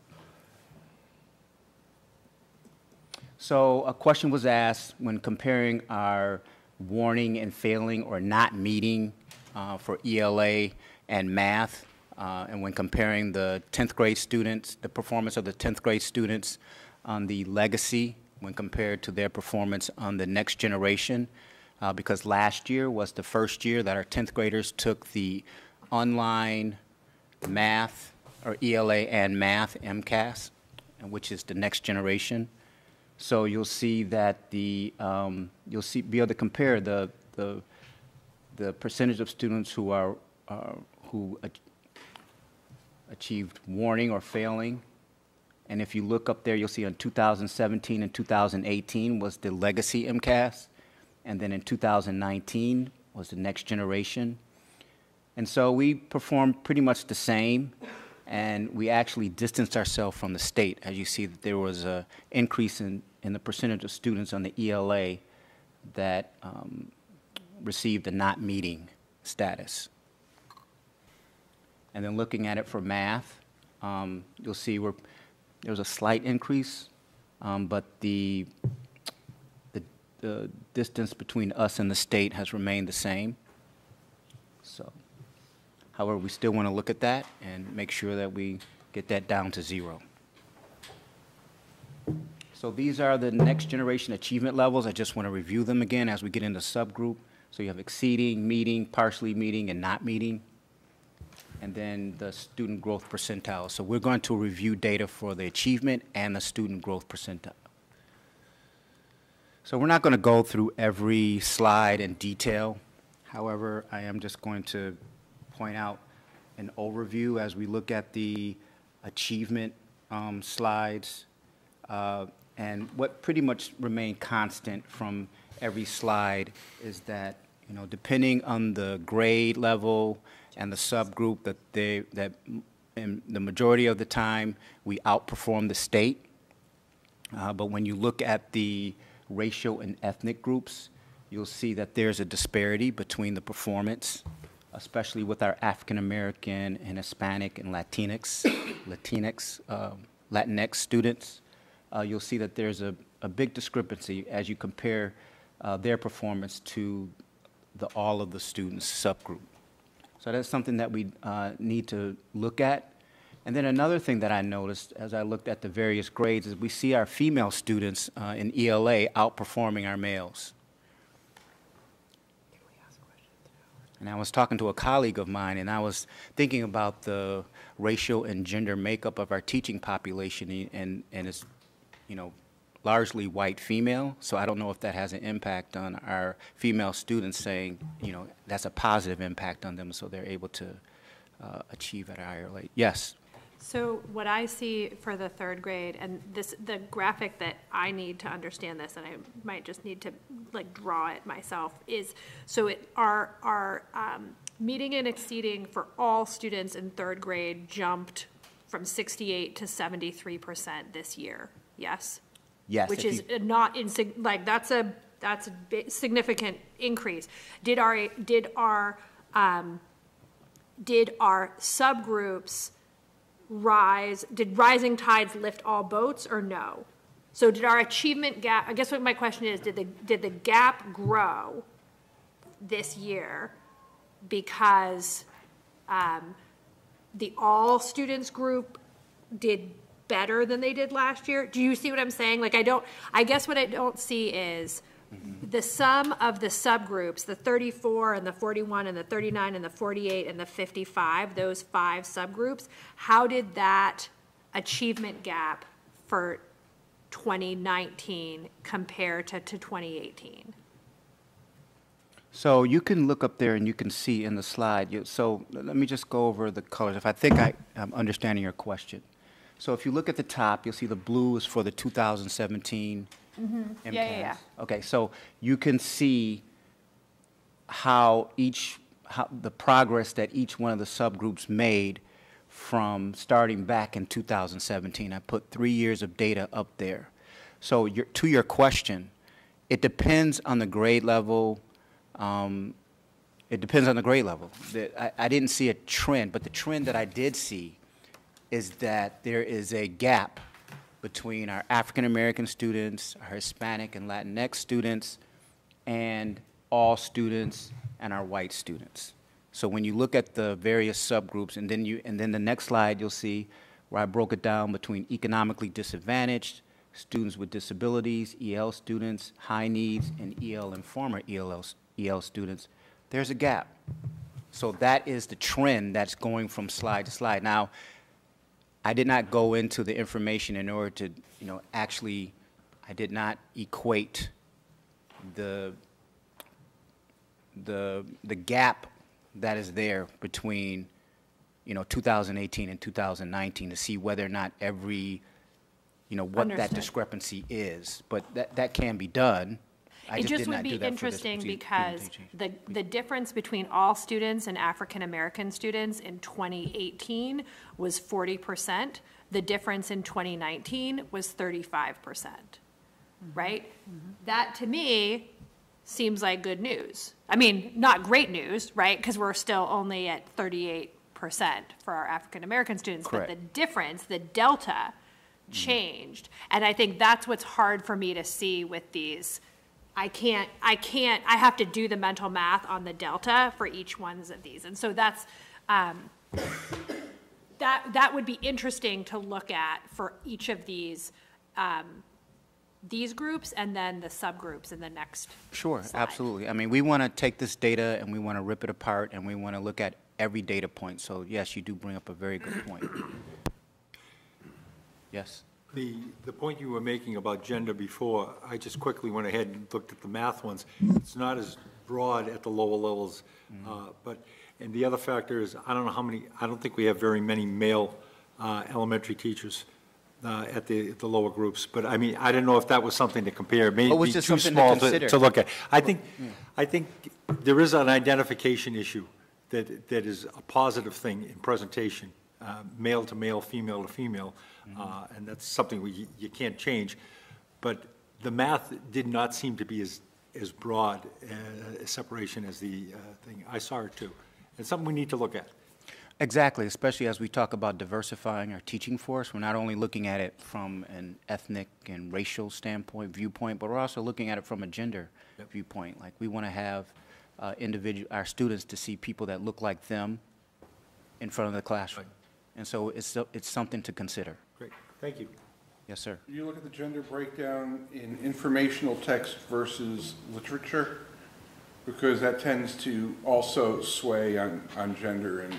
So a question was asked when comparing our warning and failing or not meeting uh, for E L A and math, uh, and when comparing the tenth grade students, the performance of the tenth grade students on the legacy when compared to their performance on the next generation, uh, because last year was the first year that our tenth graders took the online math, or E L A and math, M C A S, which is the next generation. So you'll see that the, um, you'll see, be able to compare the, the, the percentage of students who are, uh, who ach achieved warning or failing. And if you look up there, you'll see in two thousand seventeen and two thousand eighteen was the legacy M C A S. And then in two thousand nineteen was the next generation. And so we performed pretty much the same. And we actually distanced ourselves from the state. As you see, that there was an increase in, in the percentage of students on the E L A that um, received a not meeting status. And then looking at it for math, um, you'll see where there was a slight increase, um, but the, the, the distance between us and the state has remained the same. So. However, we still want to look at that and make sure that we get that down to zero. So these are the next generation achievement levels. I just want to review them again as we get into subgroup. So you have exceeding, meeting, partially meeting, and not meeting. And then the student growth percentile. So we're going to review data for the achievement and the student growth percentile. So we're not going to go through every slide in detail. However, I am just going to point out an overview as we look at the achievement um, slides, uh, and what pretty much remained constant from every slide is that, you know, depending on the grade level and the subgroup, that they that in the majority of the time we outperform the state, uh, but when you look at the racial and ethnic groups, you'll see that there's a disparity between the performance, especially with our African-American and Hispanic and Latinx, Latinx, um, Latinx students. Uh, you'll see that there's a, a big discrepancy as you compare uh, their performance to the all of the students subgroup. So that's something that we uh, need to look at. And then another thing that I noticed as I looked at the various grades is we see our female students uh, in E L A outperforming our males. And I was talking to a colleague of mine, and I was thinking about the racial and gender makeup of our teaching population, and, and it's, you know, largely white female. So I don't know if that has an impact on our female students, saying, you know, that's a positive impact on them, so they're able to uh, achieve at a higher rate. Yes? So what I see for the third grade, and this the graphic that I need to understand this, and I might just need to like draw it myself, is so it our our um, meeting and exceeding for all students in third grade jumped from sixty-eight to seventy-three percent this year Yes. Yes. Which is you... not insig- like that's a that's a big, significant increase. Did our did our um, did our subgroups rise? Did rising tides lift all boats or no? So did our achievement gap? I guess what my question is: Did the did the gap grow this year because um, the all students group did better than they did last year? Do you see what I'm saying? Like I don't. I guess what I don't see is mm-hmm. the sum of the subgroups: the thirty-four and the forty-one and the thirty-nine and the forty-eight and the fifty-five. Those five subgroups. How did that achievement gap for twenty nineteen compared to, to twenty eighteen? So you can look up there and you can see in the slide. You, so let me just go over the colors. If I think I, I'm understanding your question. So if you look at the top, you'll see the blue is for the two thousand seventeen mm-hmm. M C A S. Yeah, yeah, yeah. Okay, so you can see how each, how the progress that each one of the subgroups made from starting back in two thousand seventeen. I put three years of data up there. So your, to your question, it depends on the grade level. Um, it depends on the grade level. The, I, I didn't see a trend, but the trend that I did see is that there is a gap between our African-American students, our Hispanic and Latinx students, and all students and our white students. So when you look at the various subgroups, and then you, and then the next slide, you'll see where I broke it down between economically disadvantaged, students with disabilities, E L students, high needs, and E L and former E L, E L students. There's a gap. So that is the trend that's going from slide to slide. Now, I did not go into the information in order to, you know, actually, I did not equate the the the gap that is there between, you know, two thousand eighteen and two thousand nineteen to see whether or not every, you know, what Understood. That discrepancy is. But that, that can be done. I it just, just did would not be do that interesting for this, because the, the difference between all students and African-American students in twenty eighteen was forty percent. The difference in twenty nineteen was thirty-five percent, mm-hmm. right? Mm-hmm. That, to me, seems like good news. I mean, not great news, right? Because we're still only at thirty-eight percent for our African-American students. Correct. But the difference, the delta, changed. Mm-hmm. And I think that's what's hard for me to see with these. I can't, I can't, I have to do the mental math on the delta for each one of these. And so that's, um, that, that would be interesting to look at for each of these um, these groups and then the subgroups in the next Sure, slide. Absolutely. I mean, we want to take this data and we want to rip it apart and we want to look at every data point. So yes, you do bring up a very good point. Yes? The, the point you were making about gender before, I just quickly went ahead and looked at the math ones. It's not as broad at the lower levels, mm-hmm. uh, but, and the other factor is, I don't know how many, I don't think we have very many male uh, elementary teachers. Uh, at the at the lower groups, but I mean, I didn't know if that was something to compare. Maybe oh, too small to, to, to look at. I think, yeah. I think there is an identification issue that that is a positive thing in presentation, uh, male to male, female to female, mm-hmm. uh, and that's something we you can't change. But the math did not seem to be as as broad a separation as the uh, thing. I saw it too, and something we need to look at. Exactly, especially as we talk about diversifying our teaching force. We're not only looking at it from an ethnic and racial standpoint, viewpoint, but we're also looking at it from a gender yep. viewpoint. Like we want to have uh, individual, our students to see people that look like them in front of the classroom. Right. And so it's, uh, it's something to consider. Great, thank you. Yes, sir. You look at the gender breakdown in informational text versus literature, because that tends to also sway on, on gender and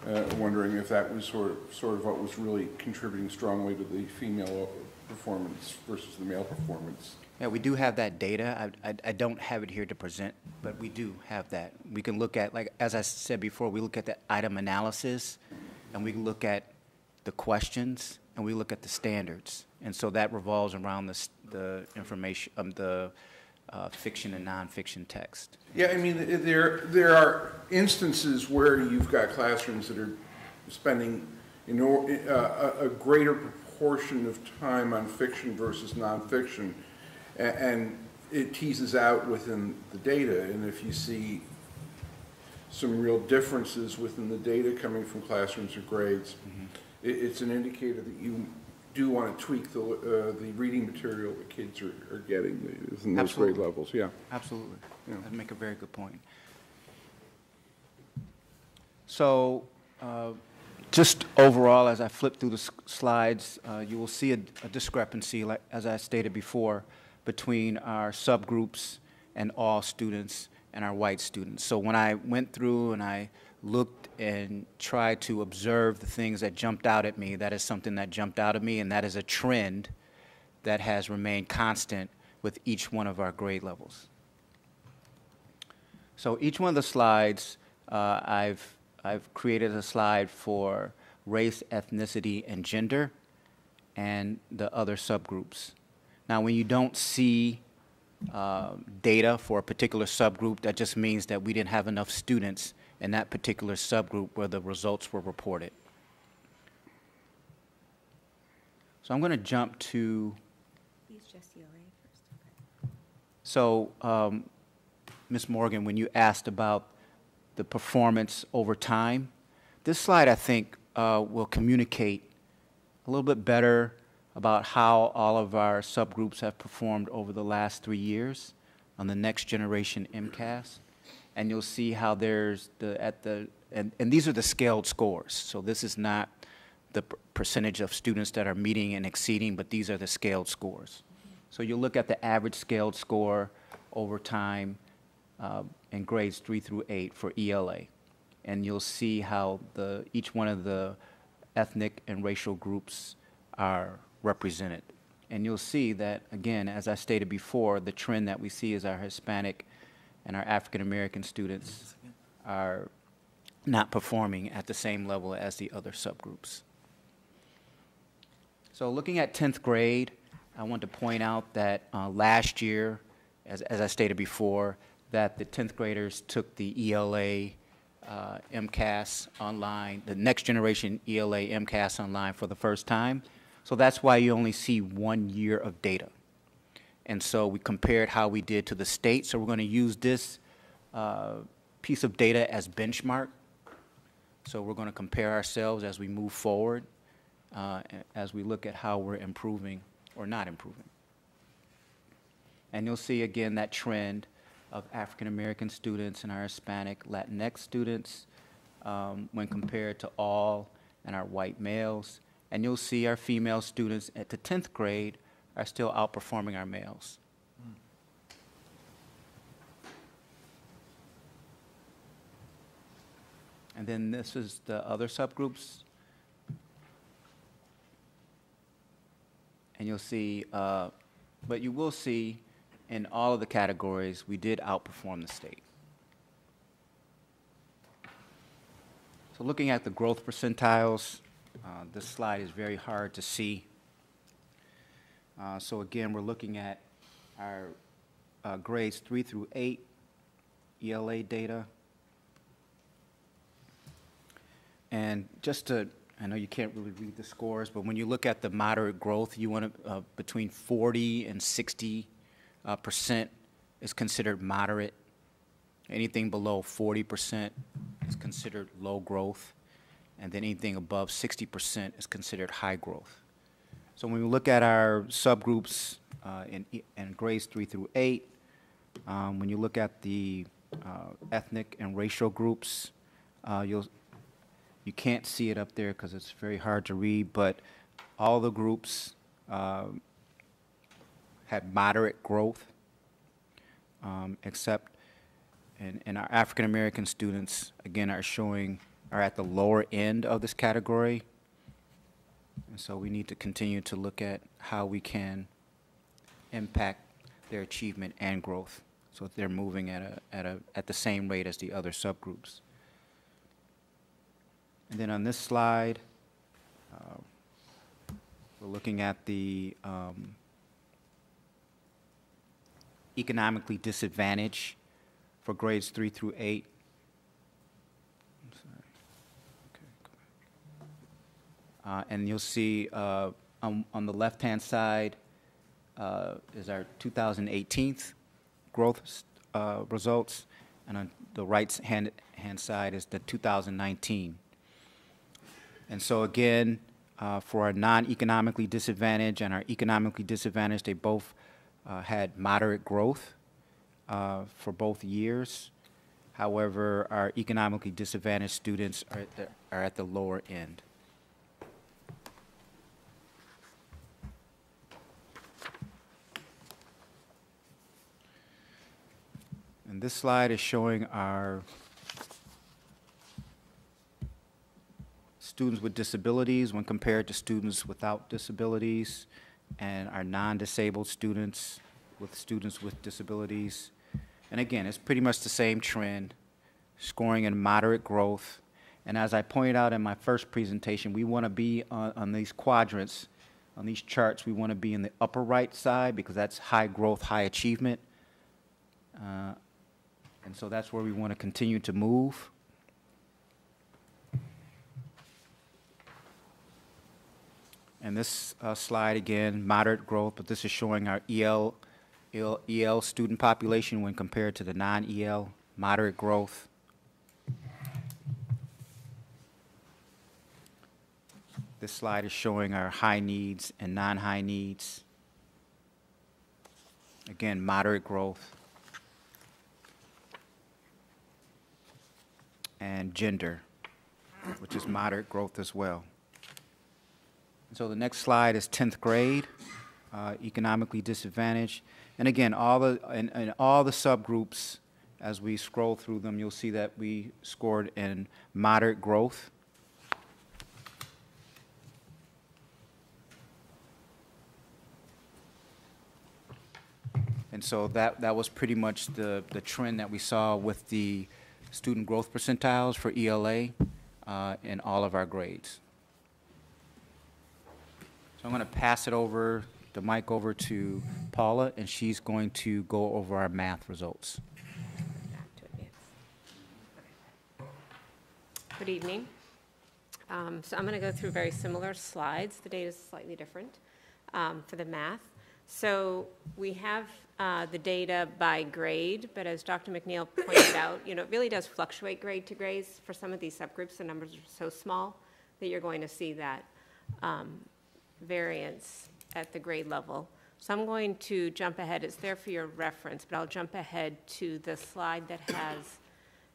Uh, wondering if that was sort of, sort of what was really contributing strongly to the female performance versus the male performance. Yeah, we do have that data. I, I, I don't have it here to present, but we do have that. We can look at, like as I said before, we look at the item analysis, and we look at the questions, and we look at the standards. And so that revolves around the, the information, um, the Uh, fiction and nonfiction text. Yeah, I mean, there there are instances where you've got classrooms that are spending, you know, uh, a greater portion of time on fiction versus nonfiction, and, and it teases out within the data. And if you see some real differences within the data coming from classrooms or grades, mm-hmm. it, it's an indicator that you do want to tweak the, uh, the reading material that kids are, are getting in those Absolutely. grade levels. Yeah, Absolutely. Yeah. That'd make a very good point. So uh, just overall, as I flip through the slides, uh, you will see a, a discrepancy, like, as I stated before, between our subgroups and all students and our white students. So when I went through and I looked and tried to observe the things that jumped out at me, that is something that jumped out at me, and that is a trend that has remained constant with each one of our grade levels. So each one of the slides, uh, I've I've created a slide for race, ethnicity, and gender, and the other subgroups. Now, when you don't see uh, data for a particular subgroup, that just means that we didn't have enough students in that particular subgroup where the results were reported. So I'm going to jump to... Please just E L A first. Okay. So, um, Miz Morgan, when you asked about the performance over time. This slide, I think, uh, will communicate a little bit better about how all of our subgroups have performed over the last three years on the next generation MCAS. And you'll see how there's the, at the, and, and these are the scaled scores. So this is not the percentage of students that are meeting and exceeding, but these are the scaled scores. So you'll look at the average scaled score over time, Uh, in grades three through eight for E L A. And you'll see how the, each one of the ethnic and racial groups are represented. And you'll see that, again, as I stated before, the trend that we see is our Hispanic and our African-American students are not performing at the same level as the other subgroups. So looking at tenth grade, I want to point out that uh, last year, as, as I stated before, that the tenth graders took the E L A uh, MCAS online, the next generation E L A MCAS online for the first time. So that's why you only see one year of data. And so we compared how we did to the state. So we're going to use this uh, piece of data as benchmark. So we're going to compare ourselves as we move forward, uh, as we look at how we're improving or not improving. And you'll see again that trend of African-American students and our Hispanic Latinx students um, when compared to all and our white males. And you'll see our female students at the tenth grade are still outperforming our males. Mm. And then this is the other subgroups. And you'll see, uh, but you will see in all of the categories, we did outperform the state. So looking at the growth percentiles, uh, this slide is very hard to see. Uh, so again, we're looking at our uh, grades three through eight E L A data. And just to, I know you can't really read the scores, but when you look at the moderate growth, you want to, uh, between forty and sixty, Uh, percent is considered moderate. Anything below forty percent is considered low growth, and then anything above sixty percent is considered high growth. So when we look at our subgroups uh, in, in grades three through eight, um, when you look at the uh, ethnic and racial groups, uh, you'll, you can't see it up there because it's very hard to read, but all the groups uh, had moderate growth, um, except, and, and our African-American students, again, are showing, are at the lower end of this category. And so we need to continue to look at how we can impact their achievement and growth so that they're moving at, a, at, a, at the same rate as the other subgroups. And then on this slide, uh, we're looking at the um, economically disadvantaged for grades three through eight. I'm sorry. Okay, go back. Uh, and you'll see uh, On, on the left-hand side uh, is our two thousand eighteen growth uh, results, and on the right-hand hand side is the two thousand nineteen. And so again, uh, for our non-economically disadvantaged and our economically disadvantaged, they both uh, had moderate growth uh, for both years. However, our economically disadvantaged students are at the, are at the lower end. And this slide is showing our students with disabilities when compared to students without disabilities, and our non-disabled students with students with disabilities. And again, it's pretty much the same trend, scoring in moderate growth. And as I pointed out in my first presentation, we want to be on, on these quadrants, on these charts, we want to be in the upper right side because that's high growth, high achievement. Uh, And so that's where we want to continue to move. And this uh, slide, again, moderate growth, but this is showing our E L, E L, E L student population when compared to the non-E L, moderate growth. This slide is showing our high needs and non-high needs. Again, moderate growth. And gender, which is moderate growth as well. And so the next slide is tenth grade, uh, economically disadvantaged. And again, all the, and, and all the subgroups, as we scroll through them, you'll see that we scored in moderate growth. And so that, that was pretty much the, the trend that we saw with the student growth percentiles for E L A uh, in all of our grades. So I'm going to pass it over, the mic over to Paula, and she's going to go over our math results. Good evening. Um, so I'm going to go through very similar slides. The data is slightly different um, for the math. So we have uh, the data by grade, but as Doctor McNeil pointed out, you know, it really does fluctuate grade to grade. For some of these subgroups, the numbers are so small that you're going to see that um, variance at the grade level. So I'm going to jump ahead. It's there for your reference, but I'll jump ahead to the slide that has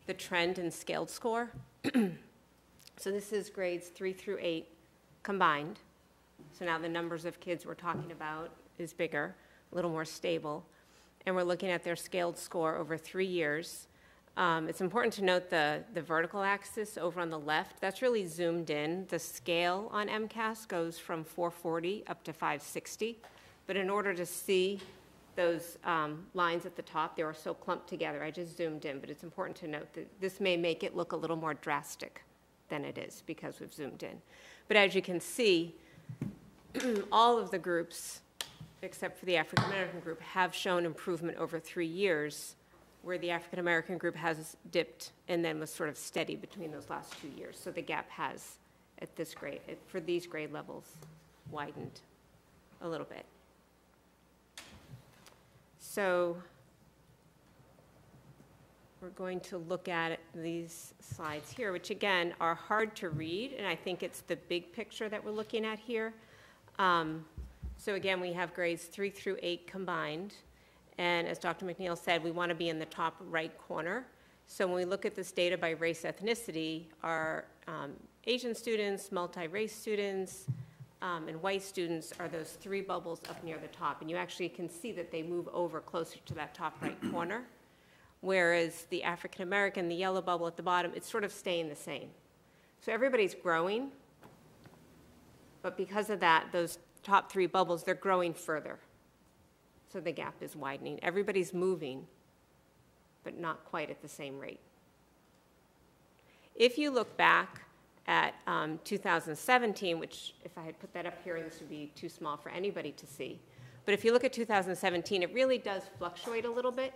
the trend and scaled score. So this is grades three through eight combined. So now the numbers of kids we're talking about is bigger, a little more stable, and we're looking at their scaled score over three years. Um, it's important to note the, the vertical axis over on the left, that's really zoomed in. The scale on MCAS goes from four forty up to five sixty, but in order to see those um, lines at the top, they were so clumped together, I just zoomed in, but it's important to note that this may make it look a little more drastic than it is because we've zoomed in. But as you can see, all of the groups except for the African-American group, have shown improvement over three years, where the African-American group has dipped and then was sort of steady between those last two years. So the gap has, at this grade, for these grade levels, widened a little bit. So we're going to look at these slides here, which again are hard to read, and I think it's the big picture that we're looking at here. Um, So again, we have grades three through eight combined. And as Doctor McNeil said, we want to be in the top right corner. So when we look at this data by race ethnicity, our um, Asian students, multi-race students, um, and white students are those three bubbles up near the top. And you actually can see that they move over closer to that top right corner. Whereas the African-American, the yellow bubble at the bottom, it's sort of staying the same. So everybody's growing. But because of that, those top three bubbles, they're growing further. So the gap is widening. Everybody's moving, but not quite at the same rate. If you look back at um, two thousand seventeen, which if I had put that up here, this would be too small for anybody to see. But if you look at two thousand seventeen, it really does fluctuate a little bit.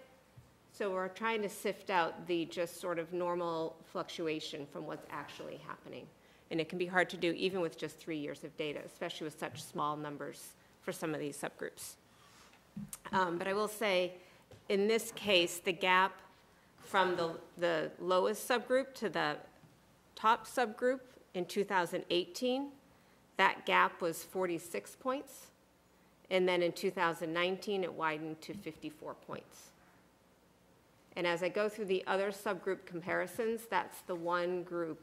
So we're trying to sift out the just sort of normal fluctuation from what's actually happening. and it can be hard to do even with just three years of data, especially with such small numbers for some of these subgroups. Um, but I will say, in this case, the gap from the, the lowest subgroup to the top subgroup in two thousand eighteen, that gap was forty-six points. And then in two thousand nineteen, it widened to fifty-four points. And as I go through the other subgroup comparisons, that's the one group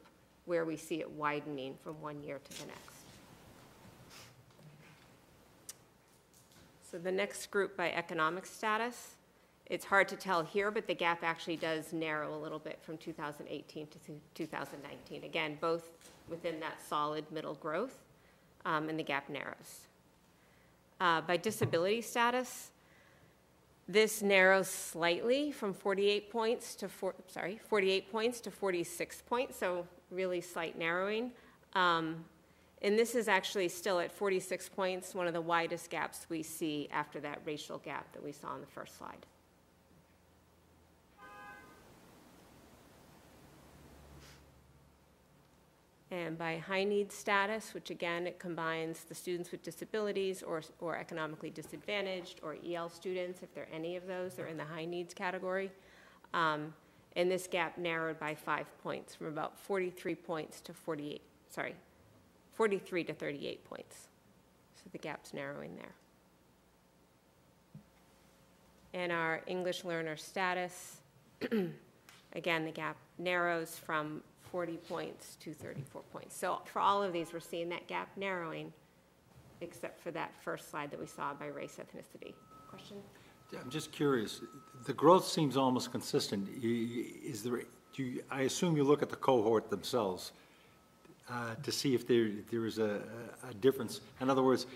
where we see it widening from one year to the next. So the next group by economic status, it's hard to tell here, but the gap actually does narrow a little bit from two thousand eighteen to two thousand nineteen. Again, both within that solid middle growth, um, and the gap narrows. Uh, by disability status, this narrows slightly from forty-eight points to four, sorry, forty-eight points to forty-six points, so really slight narrowing. Um, and this is actually still at forty-six points, one of the widest gaps we see after that racial gap that we saw on the first slide. And by high need status, which again, it combines the students with disabilities or, or economically disadvantaged or E L students, if there are any of those, they're in the high needs category. Um, and this gap narrowed by five points from about forty-three points to forty-eight, sorry, forty-three to thirty-eight points. So the gap's narrowing there. And our English learner status, again, the gap narrows from forty points to thirty-four points. So for all of these, we're seeing that gap narrowing, except for that first slide that we saw by race, ethnicity. Question? I'm just curious. The growth seems almost consistent. Is there? Do you, I assume you look at the cohort themselves uh, to see if there there is a, a difference. In other words,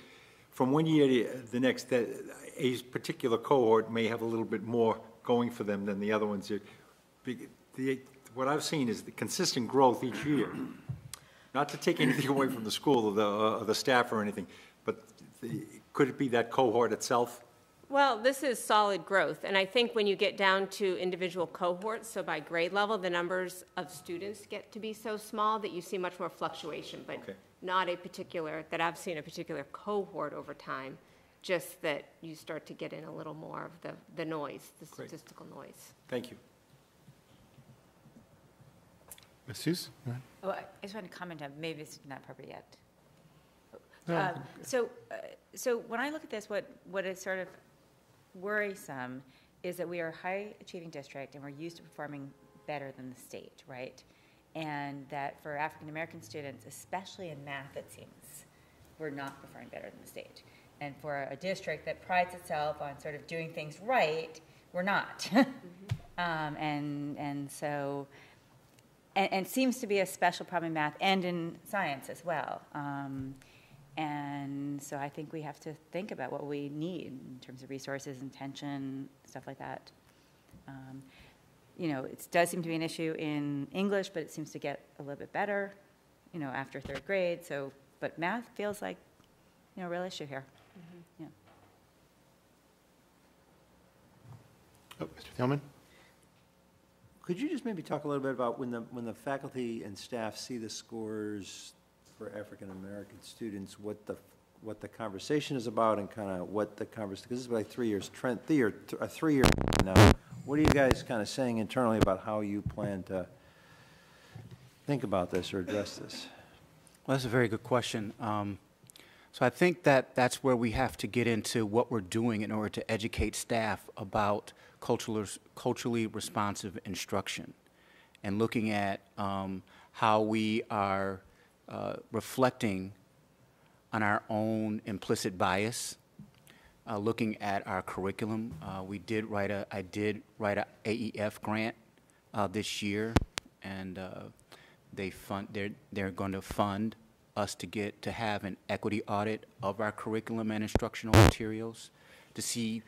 from one year to the next, that a particular cohort may have a little bit more going for them than the other ones. The, the, What I've seen is the consistent growth each year. Not to take anything away from the school or the, or the staff or anything, but the, could it be that cohort itself? Well, this is solid growth, and I think when you get down to individual cohorts, so by grade level, the numbers of students get to be so small that you see much more fluctuation, but okay. Not a particular, that I've seen a particular cohort over time, just that you start to get in a little more of the, the noise, the Great. Statistical noise. Thank you. Suze? Oh, I just want to comment on, maybe it's not proper yet. No, uh, so, uh, so when I look at this, what, what is sort of worrisome is that we are a high-achieving district and we're used to performing better than the state, right? And that for African-American students, especially in math, it seems, we're not performing better than the state. And for a district that prides itself on sort of doing things right, we're not. Mm-hmm. um, and, and so... And, and seems to be a special problem in math and in science as well. Um, and so I think we have to think about what we need in terms of resources, intention, stuff like that. Um, you know, it does seem to be an issue in English, but it seems to get a little bit better, you know, after third grade. So, but math feels like, you know, a real issue here. Mm-hmm. Yeah. Oh, Mister Thielman? Could you just maybe talk a little bit about when the when the faculty and staff see the scores for African American students, what the what the conversation is about, and kind of what the conversation, because this is like three years trend three year a three year now. What are you guys kind of saying internally about how you plan to think about this or address this? Well, that's a very good question. Um, so I think that that's where we have to get into what we're doing in order to educate staff about Cultural, culturally responsive instruction, and looking at um, how we are uh, reflecting on our own implicit bias, uh, looking at our curriculum. Uh, we did write a, I did write an A E F grant uh, this year, and uh, they fund, they're, they're going to fund us to get to have an equity audit of our curriculum and instructional materials to see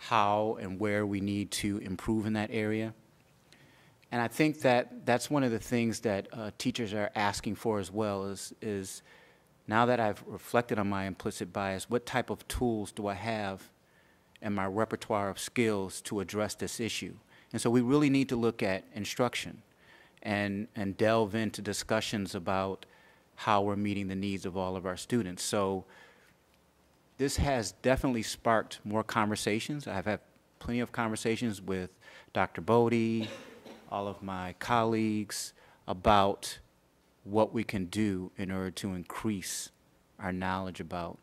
how and where we need to improve in that area. And I think that that's one of the things that uh, teachers are asking for as well is, is now that I've reflected on my implicit bias, what type of tools do I have in my repertoire of skills to address this issue? And so we really need to look at instruction and, and delve into discussions about how we're meeting the needs of all of our students. So this has definitely sparked more conversations. I've had plenty of conversations with Doctor Bodie, all of my colleagues, about what we can do in order to increase our knowledge about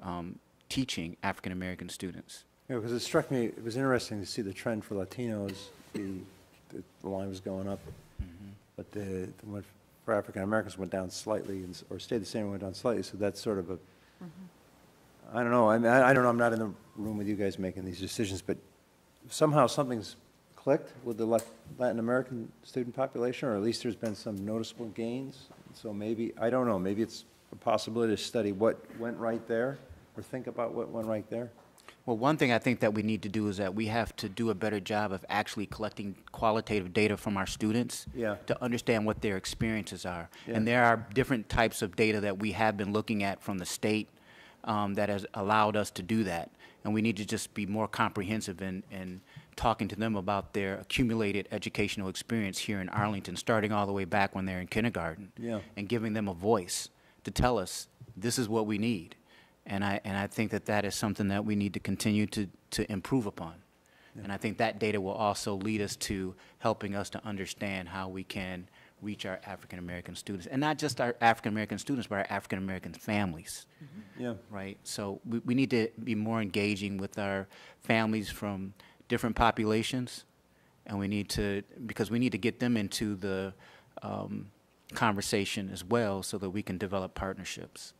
um, teaching African-American students. Yeah, because it struck me, it was interesting to see the trend for Latinos, the, the line was going up, mm-hmm. but the, the one for African-Americans went down slightly, and, or stayed the same, went down slightly, so that's sort of a, mm-hmm. I don't know, I mean, I, I don't know, I'm not in the room with you guys making these decisions, but somehow something's clicked with the Latin American student population, or at least there's been some noticeable gains. So maybe, I don't know, maybe it's a possibility to study what went right there, or think about what went right there. Well, one thing I think that we need to do is that we have to do a better job of actually collecting qualitative data from our students yeah. to understand what their experiences are. Yeah. And there are different types of data that we have been looking at from the state um, that has allowed us to do that. And we need to just be more comprehensive in, in talking to them about their accumulated educational experience here in Arlington, starting all the way back when they're in kindergarten, yeah. and giving them a voice to tell us this is what we need. And I, and I think that that is something that we need to continue to, to improve upon. Yeah. And I think that data will also lead us to helping us to understand how we can reach our African-American students. And not just our African-American students, but our African-American families. Mm-hmm. Yeah. Right? So we, we need to be more engaging with our families from different populations. And we need to, because we need to get them into the um, conversation as well so that we can develop partnerships.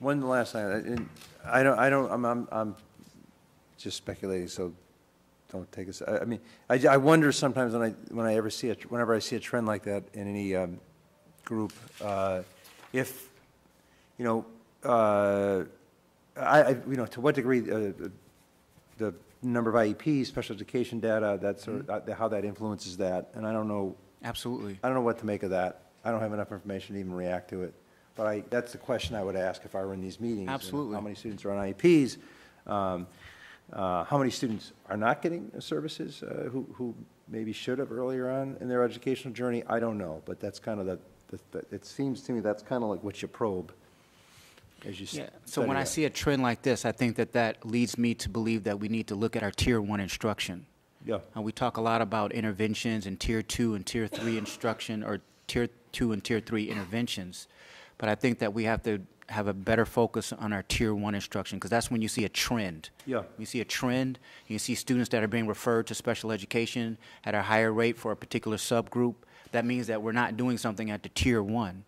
One last thing, I don't, I don't, I'm, I'm, I'm just speculating, so don't take us. I, I mean, I, I wonder sometimes when I, when I ever see a, whenever I see a trend like that in any um, group, uh, if, you know, uh, I, I, you know, to what degree uh, the number of I E Ps, special education data, that sort mm-hmm. of, uh, how that influences that, and I don't know. Absolutely. I don't know what to make of that. I don't have enough information to even react to it. But I, that's the question I would ask if I were in these meetings. Absolutely. How many students are on I E Ps? Um, uh, how many students are not getting services uh, who, who maybe should have earlier on in their educational journey? I don't know, but that's kind of the, the, the it seems to me that's kind of like what you probe as you yeah. So when that. I see a trend like this, I think that that leads me to believe that we need to look at our tier one instruction. Yeah. And we talk a lot about interventions and tier two and tier three instruction, or tier two and tier three interventions. But I think that we have to have a better focus on our tier one instruction, because that's when you see a trend. Yeah. You see a trend, you see students that are being referred to special education at a higher rate for a particular subgroup. That means that we're not doing something at the tier one,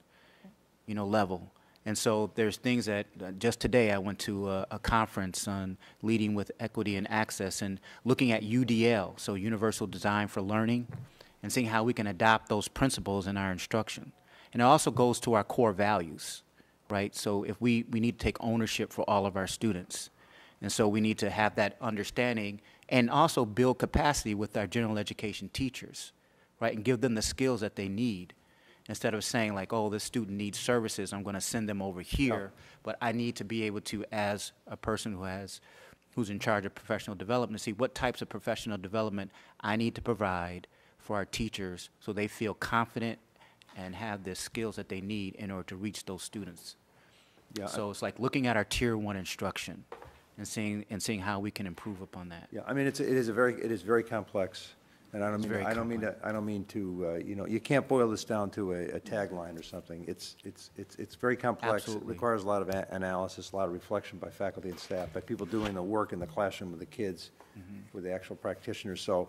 you know, level. And so there's things that, uh, just today I went to a, a conference on leading with equity and access and looking at U D L, so universal design for learning, and seeing how we can adopt those principles in our instruction. And it also goes to our core values, right? So if we, we need to take ownership for all of our students. And so we need to have that understanding and also build capacity with our general education teachers, right? And give them the skills that they need, instead of saying like, oh, this student needs services, I'm gonna send them over here. Yeah. But I need to be able to, as a person who has, who's in charge of professional development, see what types of professional development I need to provide for our teachers so they feel confident and have the skills that they need in order to reach those students. Yeah, so I, it's like looking at our tier one instruction and seeing and seeing how we can improve upon that. Yeah, I mean it's it is a very it is very complex, and I don't mean to, I don't mean to, I don't mean to uh, you know, you can't boil this down to a, a tagline or something. It's it's it's it's very complex. Absolutely. It requires a lot of a analysis, a lot of reflection by faculty and staff, by people doing the work in the classroom with the kids, mm-hmm. with the actual practitioners. So.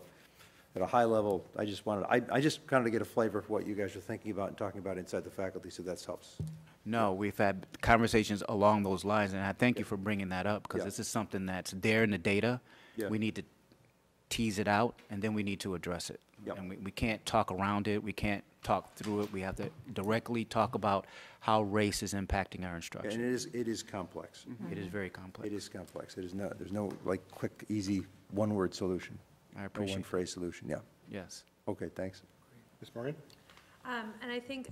At a high level, I just wanted, I, I just kind of get a flavor for what you guys are thinking about and talking about inside the faculty, so that helps. No, we've had conversations along those lines, and I thank yeah. you for bringing that up, because yeah. this is something that's there in the data. Yeah. We need to tease it out, and then we need to address it. Yep. And we, we can't talk around it, we can't talk through it, we have to directly talk about how race is impacting our instruction. And it is, it is complex. Mm-hmm. It is very complex. It is complex. It is no, there's no like quick, easy, one-word solution. I appreciate one phrase solution, yeah. Yes. Okay, thanks. Miz Morgan? Um, and I think,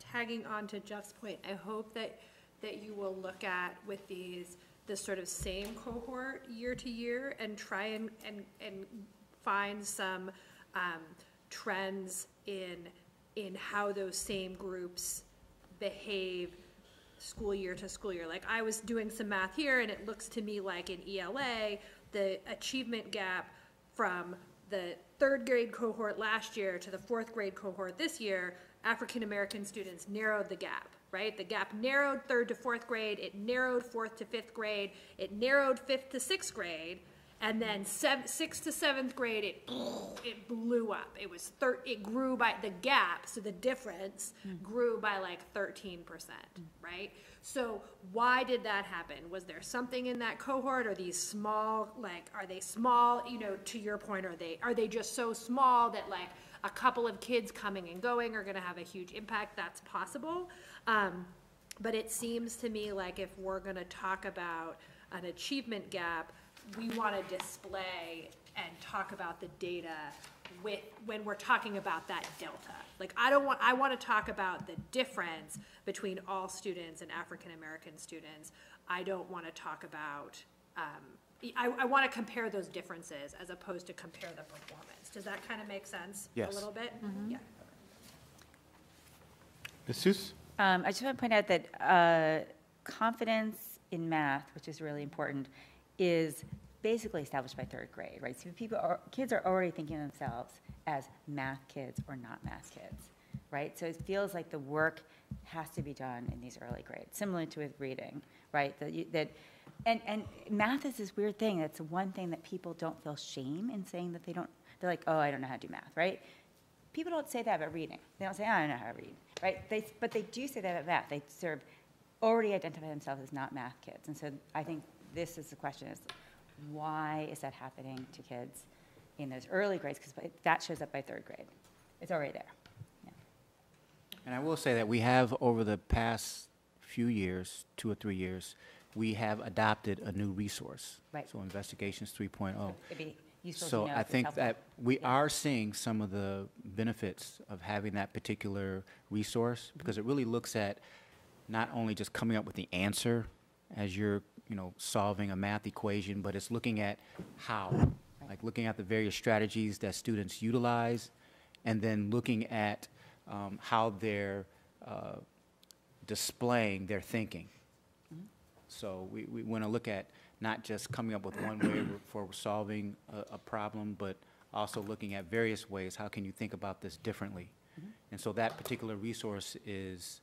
tagging on to Jeff's point, I hope that, that you will look at with these, this sort of same cohort year to year, and try and, and, and find some um, trends in in how those same groups behave school year to school year. Like I was doing some math here, and it looks to me like in E L A, the achievement gap from the third grade cohort last year to the fourth grade cohort this year, African American students narrowed the gap, right? The gap narrowed third to fourth grade, it narrowed fourth to fifth grade, it narrowed fifth to sixth grade, and then seven, sixth to seventh grade, it it blew up. It was thir it grew by the gap, so the difference grew by like thirteen percent, right? So why did that happen? Was there something in that cohort? Are these small, like, are they small, you know, to your point, are they, are they just so small that like a couple of kids coming and going are gonna have a huge impact? That's possible. Um, but it seems to me like if we're gonna talk about an achievement gap, we wanna display and talk about the data with, when we're talking about that delta. Like I don't want, I want to talk about the difference between all students and African American students. I don't want to talk about, um, I, I want to compare those differences as opposed to compare the performance. Does that kind of make sense? Yes. A little bit? Mm-hmm. Yeah. Miz Seuss? Um, I just want to point out that uh, confidence in math, which is really important, is basically established by third grade, right? So people are, kids are already thinking of themselves as math kids or not math kids, right? So it feels like the work has to be done in these early grades, similar to with reading, right? That, you, that and, and math is this weird thing. That's one thing that people don't feel shame in saying that they don't, they're like, oh, I don't know how to do math, right? People don't say that about reading. They don't say, oh, I don't know how to read, right? They, but they do say that about math. They sort of already identify themselves as not math kids. And so I think this is the question is, why is that happening to kids in those early grades? Because that shows up by third grade. It's already there. Yeah. And I will say that we have, over the past few years, two or three years, we have adopted a new resource. Right. So Investigations three point oh. It'd be useful to know if it's helpful. So I think that we are seeing some of the benefits of having that particular resource, because it really looks at not only just coming up with the answer as you're you know, solving a math equation, but it's looking at how, right. Like looking at the various strategies that students utilize, and then looking at um, how they're uh, displaying their thinking. Mm-hmm. So we, we want to look at not just coming up with one way for solving a, a problem, but also looking at various ways, how can you think about this differently? Mm-hmm. And so that particular resource is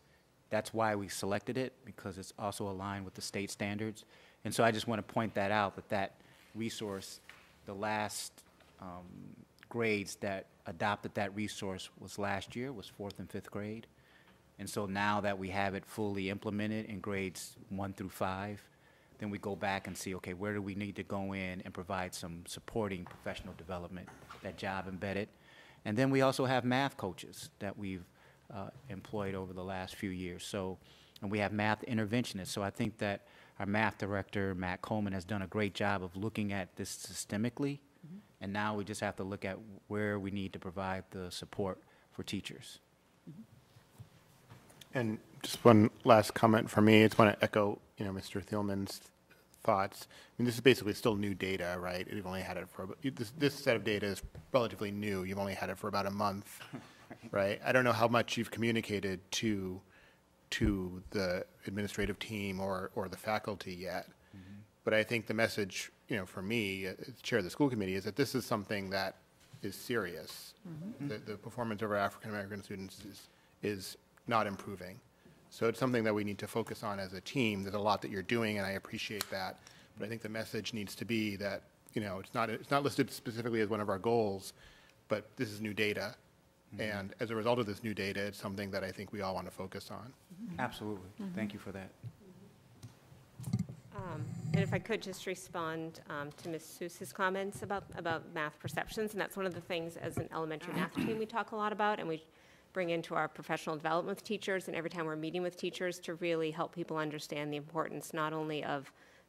that's why we selected it, because it's also aligned with the state standards. And so I just want to point that out, that that resource, the last um, grades that adopted that resource was last year, was fourth and fifth grade. And so now that we have it fully implemented in grades one through five, then we go back and see, okay, where do we need to go in and provide some supporting professional development, that job embedded. And then we also have math coaches that we've Uh, employed over the last few years. So, and we have math interventionists. So I think that our math director, Matt Coleman, has done a great job of looking at this systemically. Mm-hmm. And now we just have to look at where we need to provide the support for teachers. Mm-hmm. And just one last comment from me. I just want to echo, you know, Mister Thielman's thoughts. I mean, this is basically still new data, right? You've only had it for, this, this set of data is relatively new. You've only had it for about a month. Right. I don't know how much you've communicated to to the administrative team or, or the faculty yet. Mm-hmm. But I think the message, you know, for me, as chair of the school committee, is that this is something that is serious. Mm-hmm. The, the performance of our African American students is, is not improving. So it's something that we need to focus on as a team. There's a lot that you're doing, and I appreciate that. But I think the message needs to be that, you know, it's not, it's not listed specifically as one of our goals, but this is new data. Mm-hmm. And as a result of this new data, it's something that I think we all want to focus on. Mm-hmm. Absolutely. Mm-hmm. Thank you for that. Um, and if I could just respond um, to Miz Seuss's comments about, about math perceptions, and that's one of the things as an elementary math team we talk a lot about, and we bring into our professional development with teachers, and every time we're meeting with teachers to really help people understand the importance not only of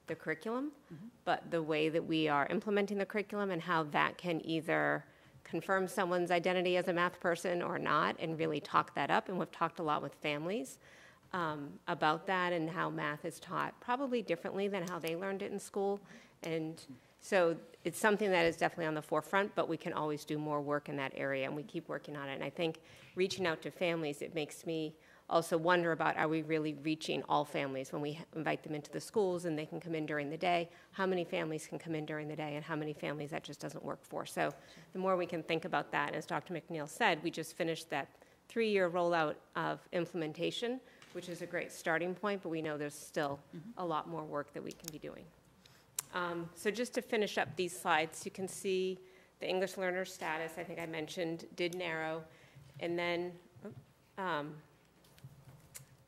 the curriculum, mm-hmm. but the way that we are implementing the curriculum and how that can either confirm someone's identity as a math person or not, and really talk that up. And we've talked a lot with families um, about that and how math is taught probably differently than how they learned it in school. And So it's something that is definitely on the forefront, but we can always do more work in that area, and we keep working on it. And I think reaching out to families, it makes me also wonder about, are we really reaching all families when we invite them into the schools and they can come in during the day? How many families can come in during the day, and how many families that just doesn't work for? So the more we can think about that, as Doctor McNeil said, we just finished that three-year rollout of implementation, which is a great starting point, but we know there's still mm-hmm. a lot more work that we can be doing. Um, so just to finish up these slides, you can see the English learner status, I think I mentioned, did narrow. And then um,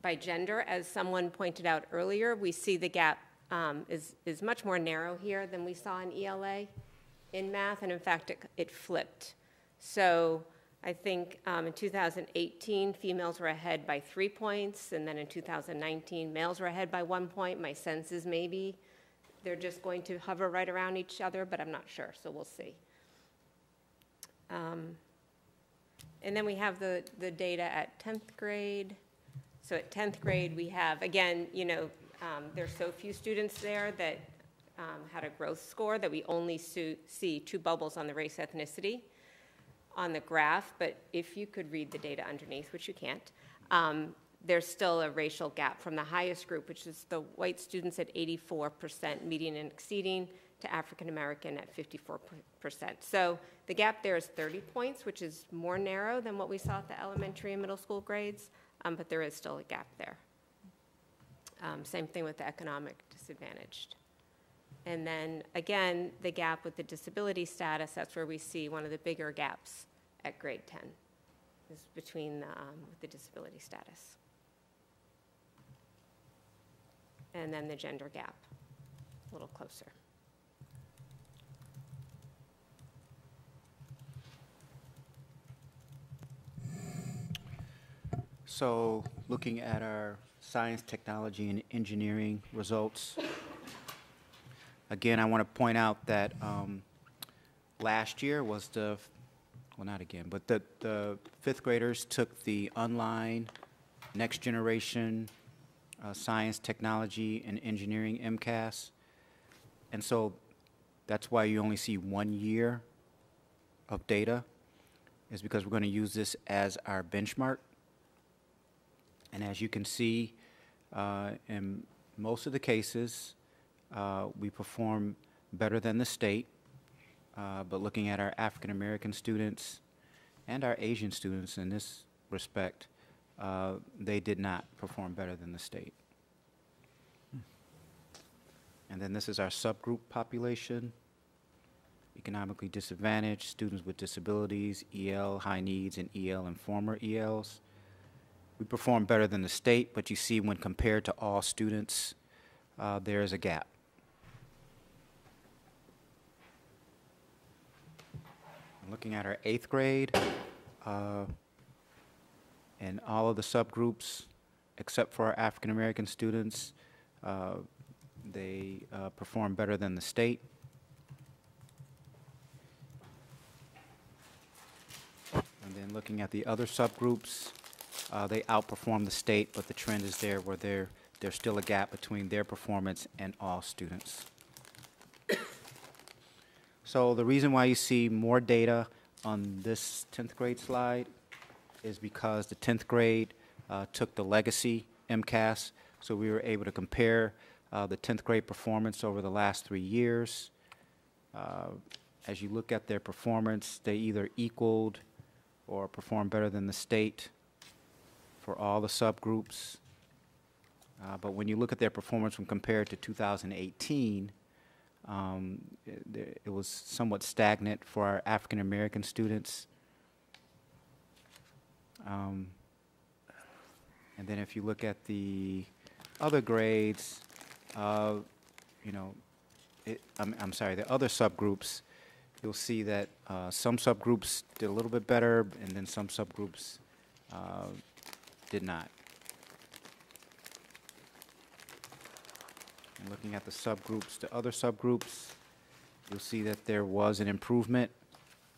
by gender, as someone pointed out earlier, we see the gap um, is, is much more narrow here than we saw in E L A in math, and in fact, it, it flipped. So I think um, in two thousand eighteen, females were ahead by three points, and then in two thousand nineteen, males were ahead by one point. My sense is maybe they're just going to hover right around each other, but I'm not sure, so we'll see. Um, and then we have the, the data at tenth grade. So at tenth grade, we have, again, you know, um, there's so few students there that um, had a growth score that we only see two bubbles on the race ethnicity on the graph, but if you could read the data underneath, which you can't, um, there's still a racial gap from the highest group, which is the white students at eighty-four percent median and exceeding, to African American at fifty-four percent. So the gap there is thirty points, which is more narrow than what we saw at the elementary and middle school grades, um, but there is still a gap there. Um, same thing with the economic disadvantaged. And then, again, the gap with the disability status, that's where we see one of the bigger gaps at grade ten, is between the, um, with the disability status. And then the gender gap, a little closer. So looking at our science, technology, and engineering results, again, I want to point out that um, last year was the, well, not again, but the, the fifth graders took the online next generation uh, science, technology, and engineering MCAS. And so that's why you only see one year of data, is because we're going to use this as our benchmark. And as you can see, uh, in most of the cases, Uh, we perform better than the state, uh, but looking at our African-American students and our Asian students in this respect, uh, they did not perform better than the state. Hmm. And then this is our subgroup population, economically disadvantaged, students with disabilities, E L, high needs, and E L and former E Ls. We perform better than the state, but you see when compared to all students, uh, there is a gap. Looking at our eighth grade, uh, and all of the subgroups, except for our African-American students, uh, they uh, perform better than the state. And then looking at the other subgroups, uh, they outperform the state, but the trend is there where there, there's still a gap between their performance and all students. So the reason why you see more data on this tenth grade slide is because the tenth grade uh, took the legacy MCAS, so we were able to compare uh, the tenth grade performance over the last three years. Uh, as you look at their performance, they either equaled or performed better than the state for all the subgroups. Uh, but when you look at their performance when compared to two thousand eighteen, Um, it, it was somewhat stagnant for our African-American students. Um, and then if you look at the other grades, uh, you know, it, I'm, I'm sorry, the other subgroups, you'll see that uh, some subgroups did a little bit better, and then some subgroups uh, did not. And looking at the subgroups, the other subgroups, you'll see that there was an improvement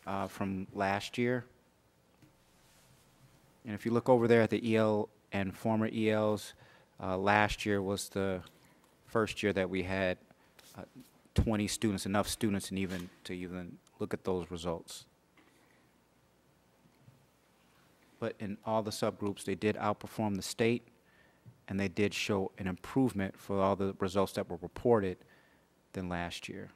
uh, from last year. And if you look over there at the E L and former E Ls, uh, last year was the first year that we had uh, twenty students, enough students, and even to even look at those results. But in all the subgroups, they did outperform the state, and they did show an improvement for all the results that were reported than last year.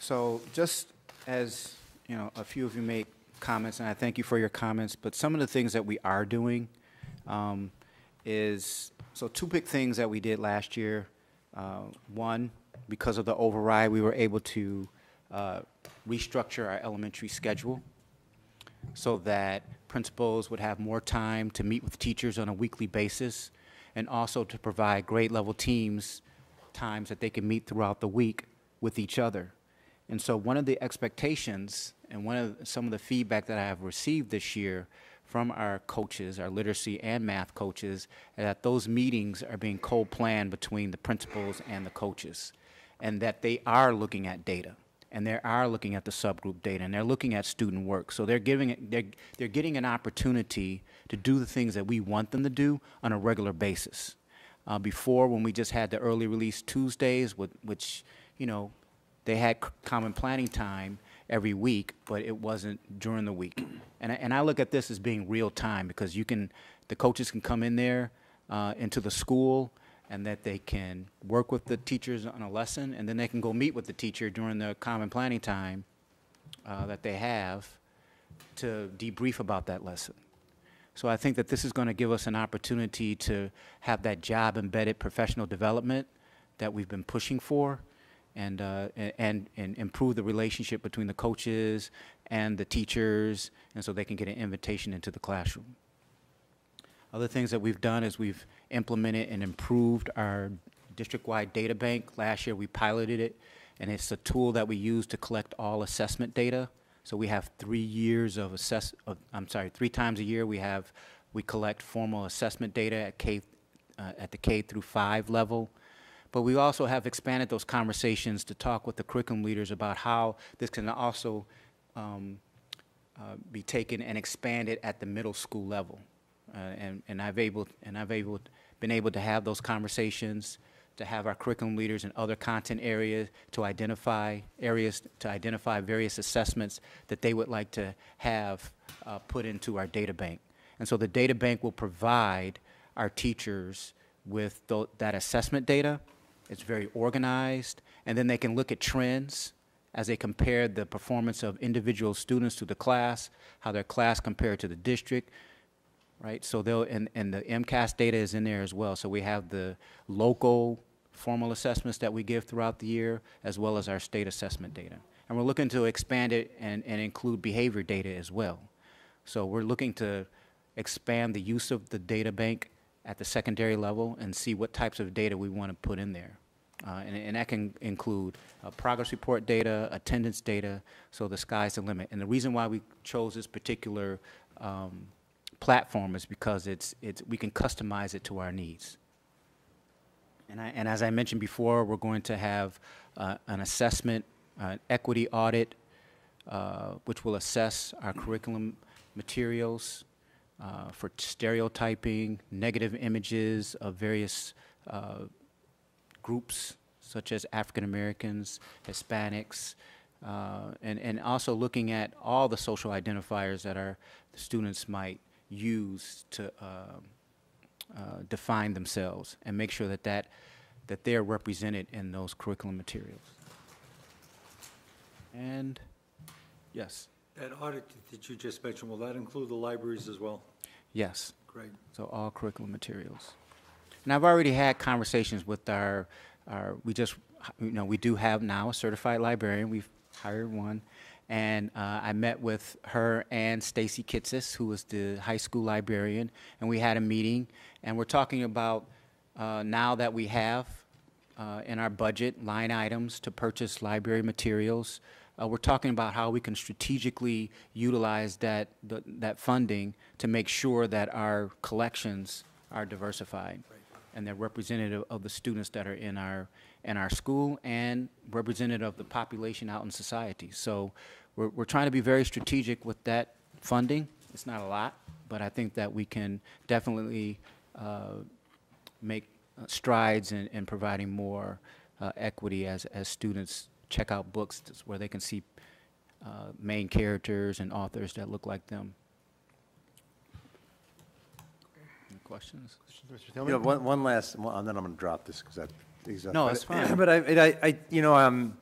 So just as, you know, a few of you make comments, and I thank you for your comments, but some of the things that we are doing um, is, so two big things that we did last year. Uh, one, because of the override, we were able to uh, restructure our elementary schedule so that principals would have more time to meet with teachers on a weekly basis, and also to provide grade level teams times that they can meet throughout the week with each other. And so one of the expectations and one of some of the feedback that I have received this year from our coaches, our literacy and math coaches, is that those meetings are being co-planned between the principals and the coaches, and that they are looking at data, and they are looking at the subgroup data, and they're looking at student work. So they're giving, they're, they're getting an opportunity to do the things that we want them to do on a regular basis. Uh, before, when we just had the early release Tuesdays, with, which, you know, they had common planning time every week, but it wasn't during the week. And I, and I look at this as being real time, because you can, the coaches can come in there uh, into the school, and that they can work with the teachers on a lesson, and then they can go meet with the teacher during the common planning time uh, that they have to debrief about that lesson. So I think that this is going to give us an opportunity to have that job embedded professional development that we've been pushing for. And, uh, and, and improve the relationship between the coaches and the teachers, and so they can get an invitation into the classroom. Other things that we've done is we've implemented and improved our district-wide data bank. Last year we piloted it, and it's a tool that we use to collect all assessment data. So we have three years of assess, of, I'm sorry, three times a year we have, we collect formal assessment data at, K, uh, at the K through five level. But we also have expanded those conversations to talk with the curriculum leaders about how this can also um, uh, be taken and expanded at the middle school level. Uh, and, and I've, able, and I've able, been able to have those conversations, to have our curriculum leaders in other content areas to identify areas, to identify various assessments that they would like to have uh, put into our data bank. And so the data bank will provide our teachers with th that assessment data. It's very organized, and then they can look at trends as they compare the performance of individual students to the class, how their class compared to the district, right? So they'll, and, and the M CAS data is in there as well. So we have the local formal assessments that we give throughout the year, as well as our state assessment data. And we're looking to expand it and, and include behavior data as well. So we're looking to expand the use of the data bank at the secondary level and see what types of data we want to put in there. Uh, and, and that can include uh, progress report data, attendance data, so the sky's the limit. And the reason why we chose this particular um, platform is because it's, it's, we can customize it to our needs. And, I, and as I mentioned before, we're going to have uh, an assessment, an equity audit, uh, which will assess our curriculum materials, Uh, for stereotyping, negative images of various uh, groups, such as African Americans, Hispanics, uh, and, and also looking at all the social identifiers that our students might use to uh, uh, define themselves, and make sure that, that, that they're represented in those curriculum materials. And yes. That audit that you just mentioned, will that include the libraries as well? Yes. Great. So all curriculum materials. And I've already had conversations with our, our we just, you know, we do have now a certified librarian. We've hired one. And uh, I met with her and Stacy Kitsis, who was the high school librarian, and we had a meeting. And we're talking about uh, now that we have uh, in our budget line items to purchase library materials, Uh, we're talking about how we can strategically utilize that, the, that funding to make sure that our collections are diversified and they're representative of the students that are in our, in our school, and representative of the population out in society. So we're, we're trying to be very strategic with that funding. It's not a lot, but I think that we can definitely uh, make strides in, in providing more uh, equity as, as students check out books where they can see uh, main characters and authors that look like them. Any questions? You know, one, one last, one, and then I'm going to drop this because that. No, that's fine. But I, it, I, I, you know, um,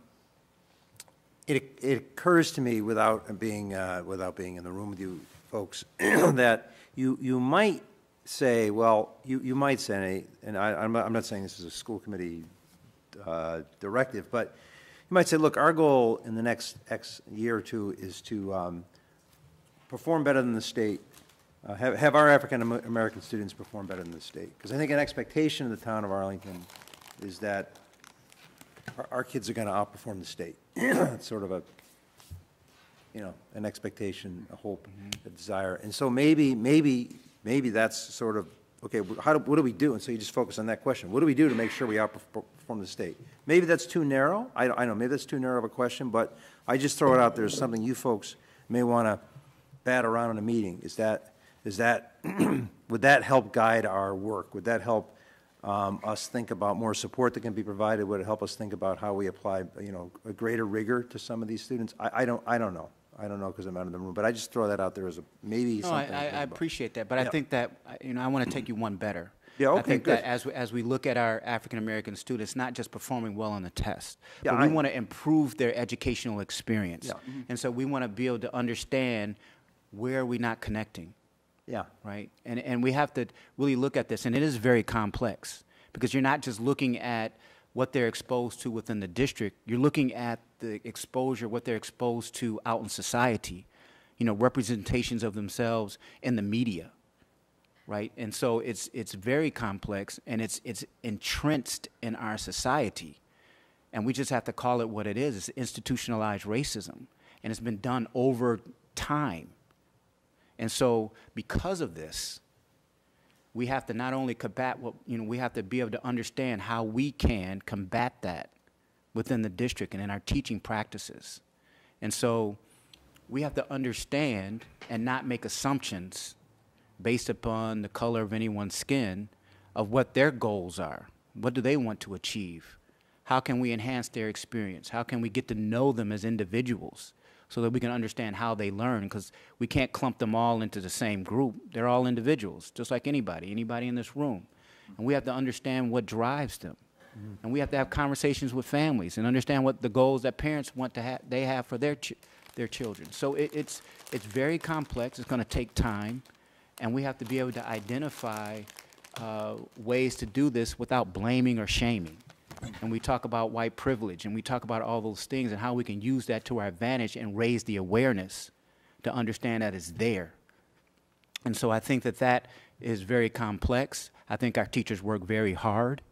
it it occurs to me without being uh, without being in the room with you folks that you you might say, well, you you might say, and I, I'm not, I'm not saying this is a school committee uh, directive, but you might say, look, our goal in the next X year or two is to um, perform better than the state, uh, have, have our African American students perform better than the state. Because I think an expectation of the town of Arlington is that our, our kids are going to outperform the state. It's sort of a, you know, an expectation, a hope, mm-hmm. a desire. And so maybe, maybe, maybe that's sort of, okay, how do, what do we do? And so you just focus on that question. What do we do to make sure we outperform the state? Maybe that's too narrow. I, I know, maybe that's too narrow of a question, but I just throw it out there as something you folks may want to bat around in a meeting. Is that, is that, would that help guide our work? Would that help um, us think about more support that can be provided? Would it help us think about how we apply, you know, a greater rigor to some of these students? I, I don't, I don't know. I don't know because I'm out of the room, but I just throw that out there as a maybe no, something. I, I, I appreciate that, but yeah. I think that, you know, I want to take you one better. Yeah, okay, I think good. That as we, as we look at our African-American students, not just performing well on the test, yeah, but we want to improve their educational experience. Yeah. Mm-hmm. And so we want to be able to understand where are we not connecting. Yeah. Right? And, and we have to really look at this, and it is very complex because you're not just looking at what they're exposed to within the district. You're looking at the exposure, what they're exposed to out in society, you know, representations of themselves in the media. Right, and so it's it's very complex, and it's it's entrenched in our society, and we just have to call it what it is. It's institutionalized racism, and it's been done over time. And so, because of this, we have to not only combat what you know, we have to be able to understand how we can combat that within the district and in our teaching practices. And so, we have to understand and not make assumptions based upon the color of anyone's skin, of what their goals are. What do they want to achieve? How can we enhance their experience? How can we get to know them as individuals so that we can understand how they learn? Because we can't clump them all into the same group. They're all individuals, just like anybody, anybody in this room. And we have to understand what drives them. Mm-hmm. And we have to have conversations with families and understand what the goals that parents want to have, they have for their, ch their children. So it, it's, it's very complex. It's gonna take time. And we have to be able to identify uh, ways to do this without blaming or shaming. And we talk about white privilege, and we talk about all those things and how we can use that to our advantage and raise the awareness to understand that it's there. And so I think that that is very complex. I think our teachers work very hard,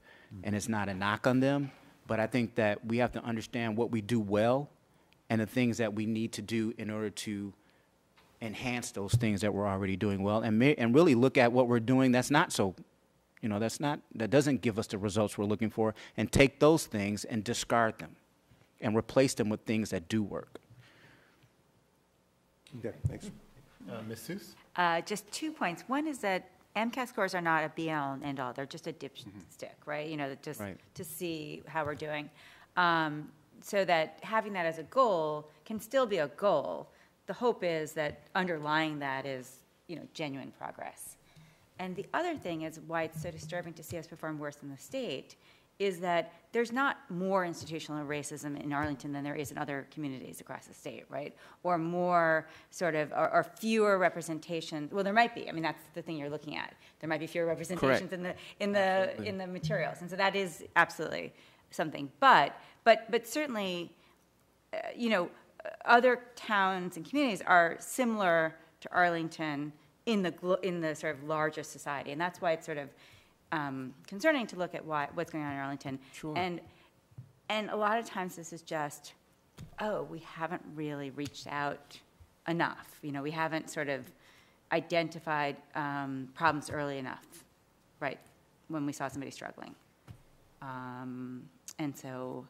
and it's not a knock on them. But I think that we have to understand what we do well and the things that we need to do in order to enhance those things that we're already doing well, and may, and really look at what we're doing that's not so, you know, that's not, that doesn't give us the results we're looking for, and take those things and discard them and replace them with things that do work. Okay, thanks. Uh, Miz Seuss? Uh, just two points. One is that MCAS scores are not a be-all and end-all. They're just a dipstick, mm-hmm. right? You know, just right. to see how we're doing. Um, so that having that as a goal can still be a goal. The hope is that underlying that is, you know, genuine progress. And the other thing is why it's so disturbing to see us perform worse than the state is that there's not more institutional racism in Arlington than there is in other communities across the state, right? Or more sort of, or, or fewer representation. Well, there might be. I mean, that's the thing you're looking at. There might be fewer representations Correct. in the in the absolutely. in the materials, and so that is absolutely something. But but but certainly, uh, you know. Other towns and communities are similar to Arlington in the in the sort of larger society, and that's why it's sort of um, concerning to look at why, what's going on in Arlington. Sure. And and a lot of times this is just, oh, we haven't really reached out enough. You know, we haven't sort of identified um, problems early enough, right? When we saw somebody struggling, um, and so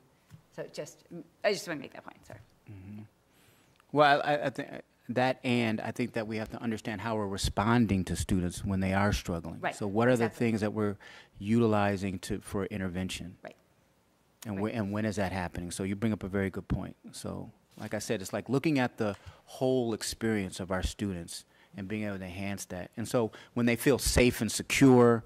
so just I just want to make that point. Sorry. Mm-hmm. Well, I, I think That, and I think that we have to understand how we're responding to students when they are struggling. Right. So what are exactly. the things that we're utilizing to for intervention? Right. And, right. Wh and when is that happening? So you bring up a very good point. So like I said, it's like looking at the whole experience of our students and being able to enhance that. And so when they feel safe and secure,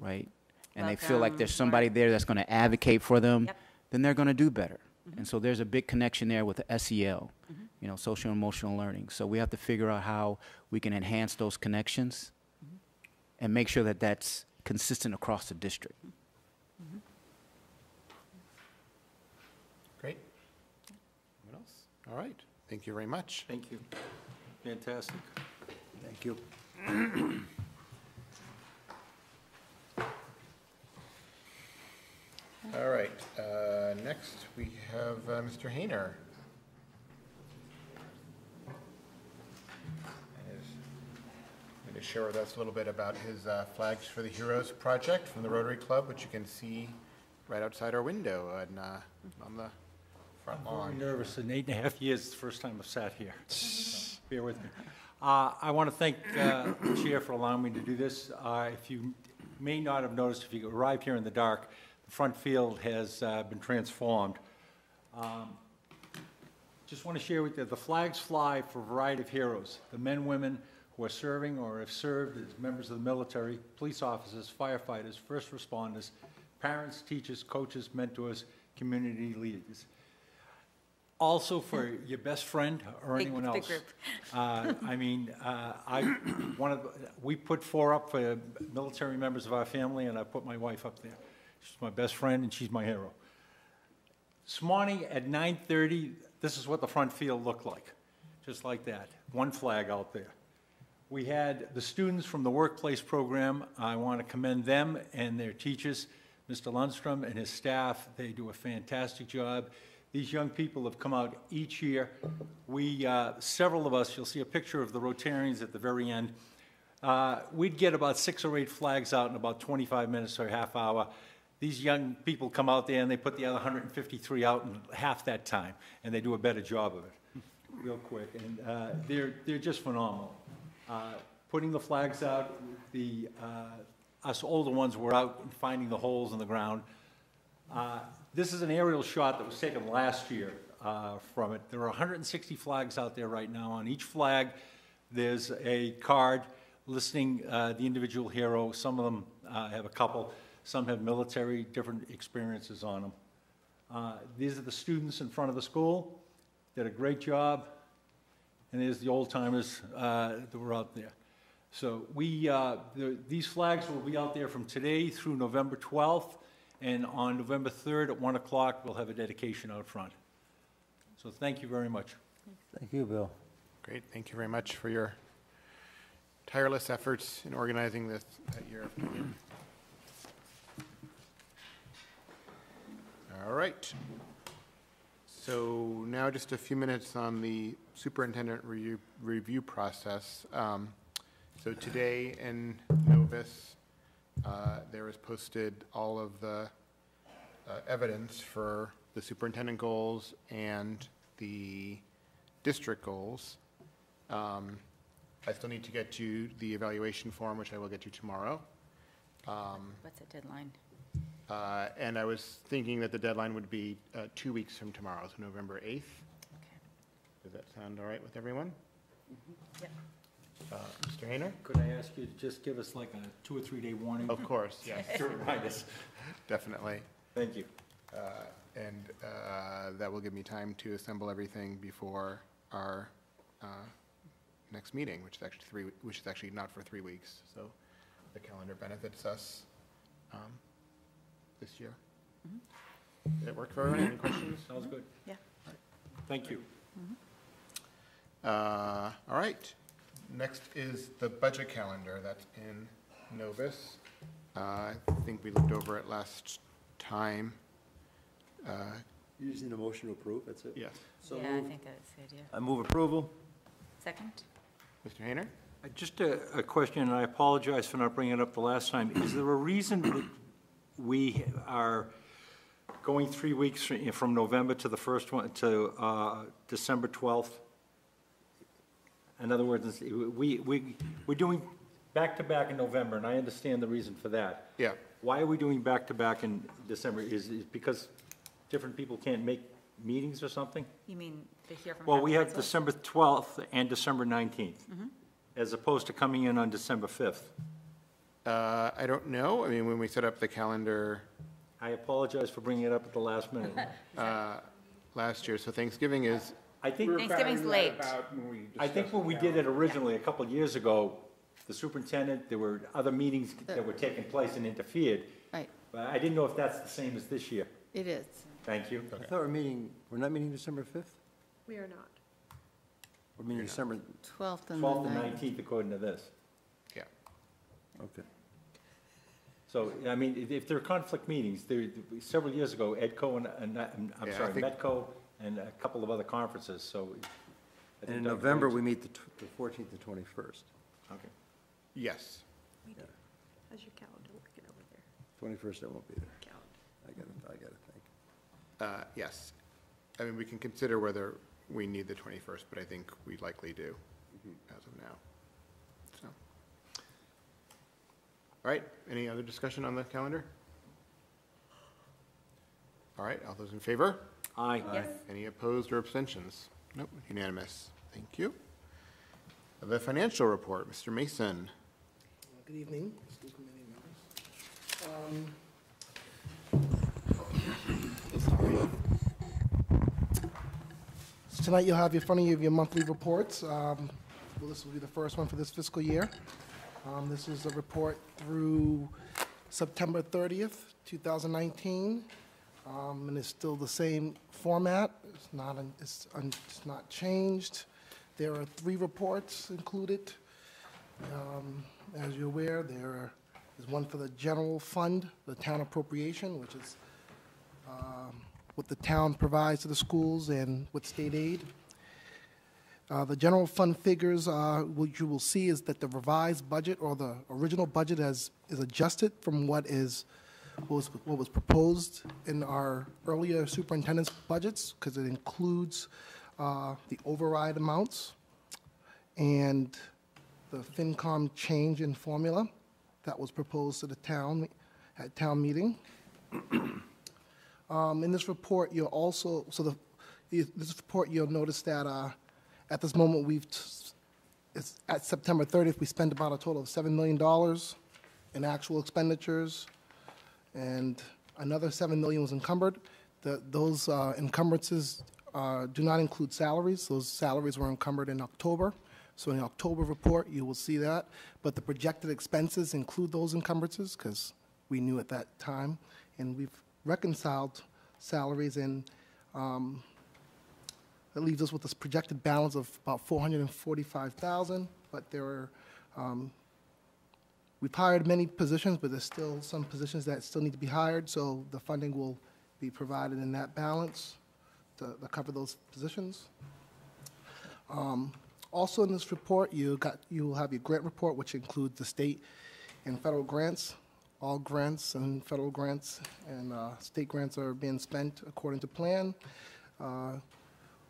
right, and Welcome. they feel like there's somebody there that's going to advocate for them, yep. then they're going to do better. Mm-hmm. And so there's a big connection there with the S E L. Mm-hmm. You know, social and emotional learning. So we have to figure out how we can enhance those connections mm-hmm. and make sure that that's consistent across the district. Mm-hmm. Great. What else? All right. Thank you very much. Thank you. Fantastic. Thank you. All right. Uh, next, we have uh, Mister Hainer. To share with us a little bit about his uh, Flags for the Heroes project from the Rotary Club, which you can see right outside our window and uh, on the front lawn. I'm very nervous. In eight and a half years, it's the first time I've sat here. So bear with me. Uh, I want to thank uh, the chair for allowing me to do this. Uh, if you may not have noticed, if you arrived here in the dark, the front field has uh, been transformed. Um, just want to share with you, the flags fly for a variety of heroes, the men, women, who are serving or have served as members of the military, police officers, firefighters, first responders, parents, teachers, coaches, mentors, community leaders. Also for your best friend or big, anyone big else. Group. Uh, I mean, uh, I, one of, we put four up for military members of our family, and I put my wife up there. She's my best friend, and she's my hero. This morning at nine thirty, this is what the front field looked like, just like that, one flag out there. We had the students from the workplace program. I want to commend them and their teachers, Mister Lundstrom and his staff. They do a fantastic job. These young people have come out each year. We, uh, several of us, you'll see a picture of the Rotarians at the very end. Uh, we'd get about six or eight flags out in about twenty-five minutes or a half hour. These young people come out there and they put the other one hundred fifty-three out in half that time, and they do a better job of it real quick. And uh, they're, they're just phenomenal. Uh, putting the flags out, the, uh, us older ones were out and finding the holes in the ground. Uh, this is an aerial shot that was taken last year uh, from it. There are one hundred sixty flags out there right now. On each flag, there's a card listing uh, the individual hero. Some of them uh, have a couple. Some have military, different experiences on them. Uh, these are the students in front of the school. Did a great job. And there's the old-timers uh, that were out there. So we, uh, the, these flags will be out there from today through November twelfth. And on November third at one o'clock, we'll have a dedication out front. So thank you very much. Thank you, Bill. Great. Thank you very much for your tireless efforts in organizing this that year after year. All right. So now just a few minutes on the superintendent review, review process. Um, so today in Novus, uh, there was posted all of the uh, evidence for the superintendent goals and the district goals. Um, I still need to get you the evaluation form, which I will get you tomorrow. Um, What's the deadline? Uh, and I was thinking that the deadline would be uh, two weeks from tomorrow, so November eighth. Okay. Does that sound all right with everyone? Mm-hmm. Yep. Uh, Mister Hainer? Could I ask you to just give us like a two or three day warning? Of course, yes. To remind us. Definitely. Thank you. Uh, and uh, that will give me time to assemble everything before our uh, next meeting, which is actually three, which is actually not for three weeks. So the calendar benefits us. Um, This year. Mm-hmm. Did it work for everyone? Any questions? Sounds mm-hmm. good. Yeah. All right. Thank you. Mm-hmm. uh, all right. Next is the budget calendar. That's in Novus. Uh, I think we looked over it last time. Uh, you just need a motion to approve. That's it. Yes. So yeah, I think that's the idea. I move approval. Second. Mister Hainer. Uh, just a, a question, and I apologize for not bringing it up the last time. Is there a reason that we are going three weeks from November to the first one to uh, December twelfth. In other words, we, we, we're doing back-to-back in November, and I understand the reason for that. Yeah. Why are we doing back-to-back in December? Is it because different people can't make meetings or something? You mean to hear from... Well, we have December twelfth and December nineteenth, mm-hmm. as opposed to coming in on December fifth. Uh, I don't know. I mean, when we set up the calendar... I apologize for bringing it up at the last minute. uh, last year, so Thanksgiving is... I think Thanksgiving's late. I think when we did it originally a couple of years ago, the superintendent, there were other meetings that were taking place and interfered. Right. But I didn't know if that's the same as this year. It is. Thank you. Okay. I thought we're meeting, we're not meeting December fifth? We are not. We're meeting You're December twelfth and nineteenth, according to this. Yeah. Okay. So, I mean, if there are conflict meetings, there, several years ago, EDCO and, and, and I'm yeah, sorry, MEDCO and a couple of other conferences, so. And in November, we meet the, the fourteenth and twenty-first. Okay. Yes. We do. Yeah. How's your calendar working over there? twenty-first, I won't be there. Calendar. I gotta, I gotta think. Uh, yes. I mean, we can consider whether we need the twenty-first, but I think we likely do mm-hmm. as of now. So. All right, any other discussion on the calendar? All right, all those in favor? Aye. Aye. Yes. Any opposed or abstentions? Nope, unanimous. Thank you. The financial report, Mister Mason. Good evening, school committee members. Um, so tonight you'll have in front of you your monthly reports. Um, well, this will be the first one for this fiscal year. Um, this is a report through September thirtieth, two thousand nineteen. Um, and it's still the same format. It's not, an, it's, un, it's not changed. There are three reports included. Um, as you're aware, there is one for the general fund, the town appropriation, which is um, what the town provides to the schools and with state aid. Uh, the general fund figures, uh, what you will see is that the revised budget or the original budget has, is adjusted from what is What was, what was proposed in our earlier superintendent's budgets, because it includes uh, the override amounts and the FinCom change in formula that was proposed to the town at town meeting. um, in this report, you'll also so the this report you'll notice that uh, at this moment we've t it's at September thirtieth we spent about a total of seven million dollars in actual expenditures. And another seven million dollars was encumbered. The, those uh, encumbrances uh, do not include salaries. Those salaries were encumbered in October. So in the October report, you will see that. But the projected expenses include those encumbrances because we knew at that time. And we've reconciled salaries, and um, that leaves us with this projected balance of about four hundred forty-five thousand dollars. But there are... Um, We've hired many positions, but there's still some positions that still need to be hired, so the funding will be provided in that balance to, to cover those positions. Um, also in this report, you got, you will have your grant report, which includes the state and federal grants. All grants and federal grants and uh, state grants are being spent according to plan. Uh,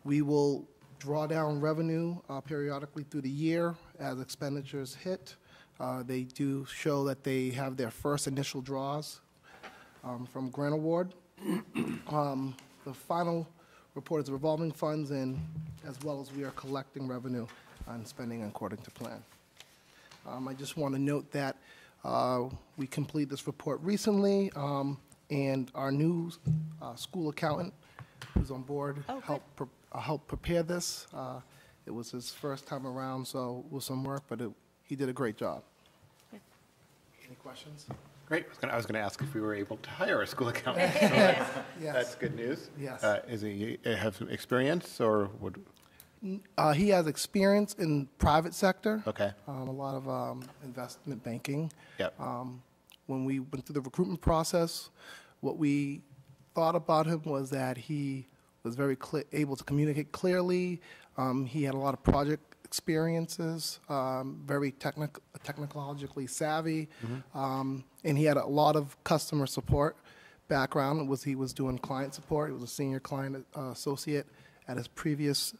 we will draw down revenue uh, periodically through the year as expenditures hit. Uh, they do show that they have their first initial draws um, from grant award. um, the final report is revolving funds, and as well as we are collecting revenue and spending according to plan. Um, I just want to note that uh, we completed this report recently, um, and our new uh, school accountant who's on board oh, helped, pre uh, helped prepare this. Uh, it was his first time around, so it was some work, but it He did a great job. Yeah. Any questions? Great. I was going to ask if we were able to hire a school accountant. So that's, yes. That's good news. Yes. Uh, is he have some experience, or would? Uh, he has experience in private sector. Okay. Um, a lot of um, investment banking. Yeah. Um, when we went through the recruitment process, what we thought about him was that he was very able to communicate clearly. Um, he had a lot of project experiences, um, very technic- technologically savvy, mm-hmm. um, and he had a lot of customer support background. It was he was doing client support. He was a senior client uh, associate at his previous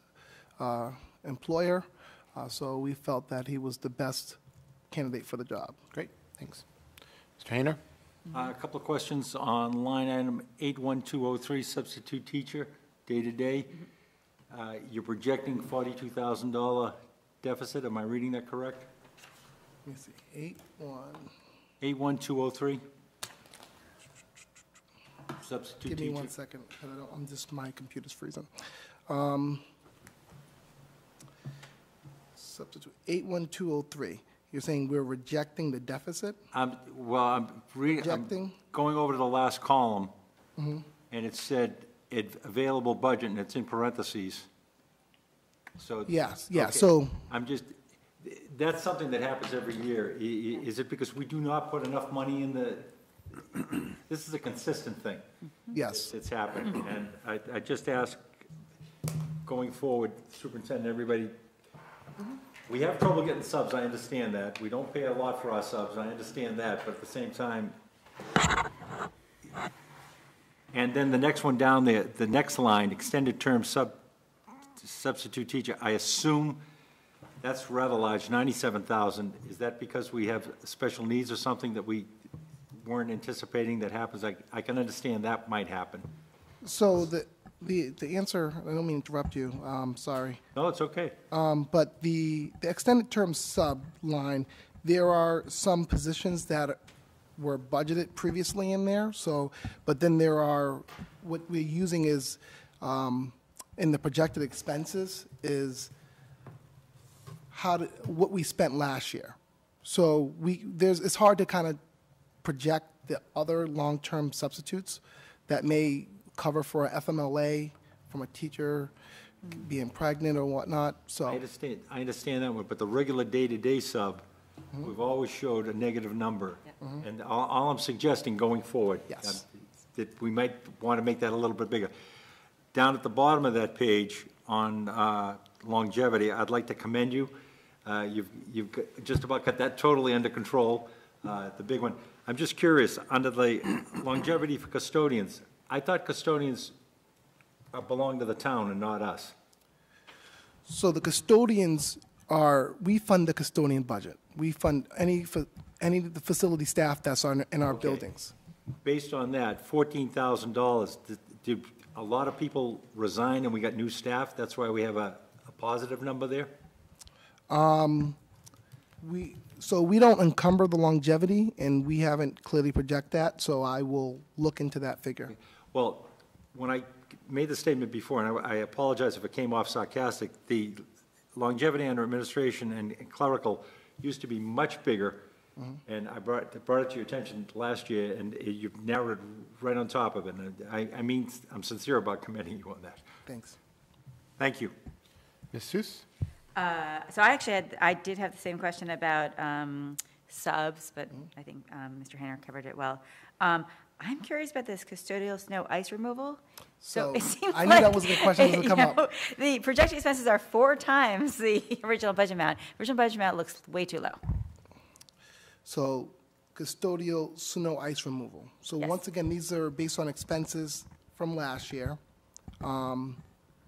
uh, employer, Uh, so we felt that he was the best candidate for the job. Great, thanks. Mister Hainer? Uh, a couple of questions on line item eight one two oh three, substitute teacher, day-to-day. -day. Uh, you're projecting forty-two thousand dollars deficit. Am I reading that correct? Let me see, eight one two oh three. Substitute Give me teacher. One second. I don't, I'm just, my computer's freezing. Um, substitute eight one two oh three. You're saying we're rejecting the deficit? I'm, well, I'm, re I'm going over to the last column, mm-hmm. and it said it, available budget, and it's in parentheses. So yes, yeah, okay. So I'm just, that's something that happens every year. Is it because we do not put enough money in the, this is a consistent thing. Yes. It's happening, and I, I just ask, going forward, Superintendent, everybody, mm-hmm. we have trouble getting subs, I understand that. We don't pay a lot for our subs, I understand that, but at the same time, and then the next one down there, the next line, extended term sub substitute teacher, I assume that's rather large, ninety-seven thousand. Is that because we have special needs or something that we weren't anticipating that happens? I, I can understand that might happen. So the The, the answer, I don't mean to interrupt you, um, sorry. No, it's okay. Um, but the, the extended term sub line, there are some positions that were budgeted previously in there, so, but then there are, what we're using is, um, in the projected expenses, is how to, what we spent last year. So we, there's, it's hard to kind of project the other long-term substitutes that may cover for an F M L A from a teacher being pregnant or whatnot. So I understand, I understand that one, but the regular day-to-day sub, mm-hmm. we've always showed a negative number, yeah. mm-hmm. and all, all I'm suggesting going forward, yes. um, that we might want to make that a little bit bigger. Down at the bottom of that page on uh, longevity, I'd like to commend you. Uh, you've you've got, just about got that totally under control. Uh, the big one. I'm just curious under the longevity for custodians. I thought custodians belong to the town and not us. So the custodians are, we fund the custodian budget. We fund any any of the facility staff that's on, in our okay. buildings. Based on that, fourteen thousand dollars, did, did a lot of people resign and we got new staff? That's why we have a, a positive number there? Um, we So we don't encumber the longevity, and we haven't clearly projected that, so I will look into that figure. Well, when I made the statement before, and I, I apologize if it came off sarcastic, the longevity under administration and, and clerical used to be much bigger, mm-hmm. and I brought, brought it to your attention last year, and it, you've narrowed right on top of it. And I, I mean, I'm sincere about commending you on that. Thanks. Thank you. Miz Seuss? Uh, so I actually had, I did have the same question about um, subs, but I think um, Mister Hainer covered it well. Um, I'm curious about this custodial snow ice removal. So, so it seems I knew like, that was the question that would come know, up. The projected expenses are four times the original budget amount. Original budget amount looks way too low. So custodial snow ice removal. So yes. Once again, these are based on expenses from last year. Um,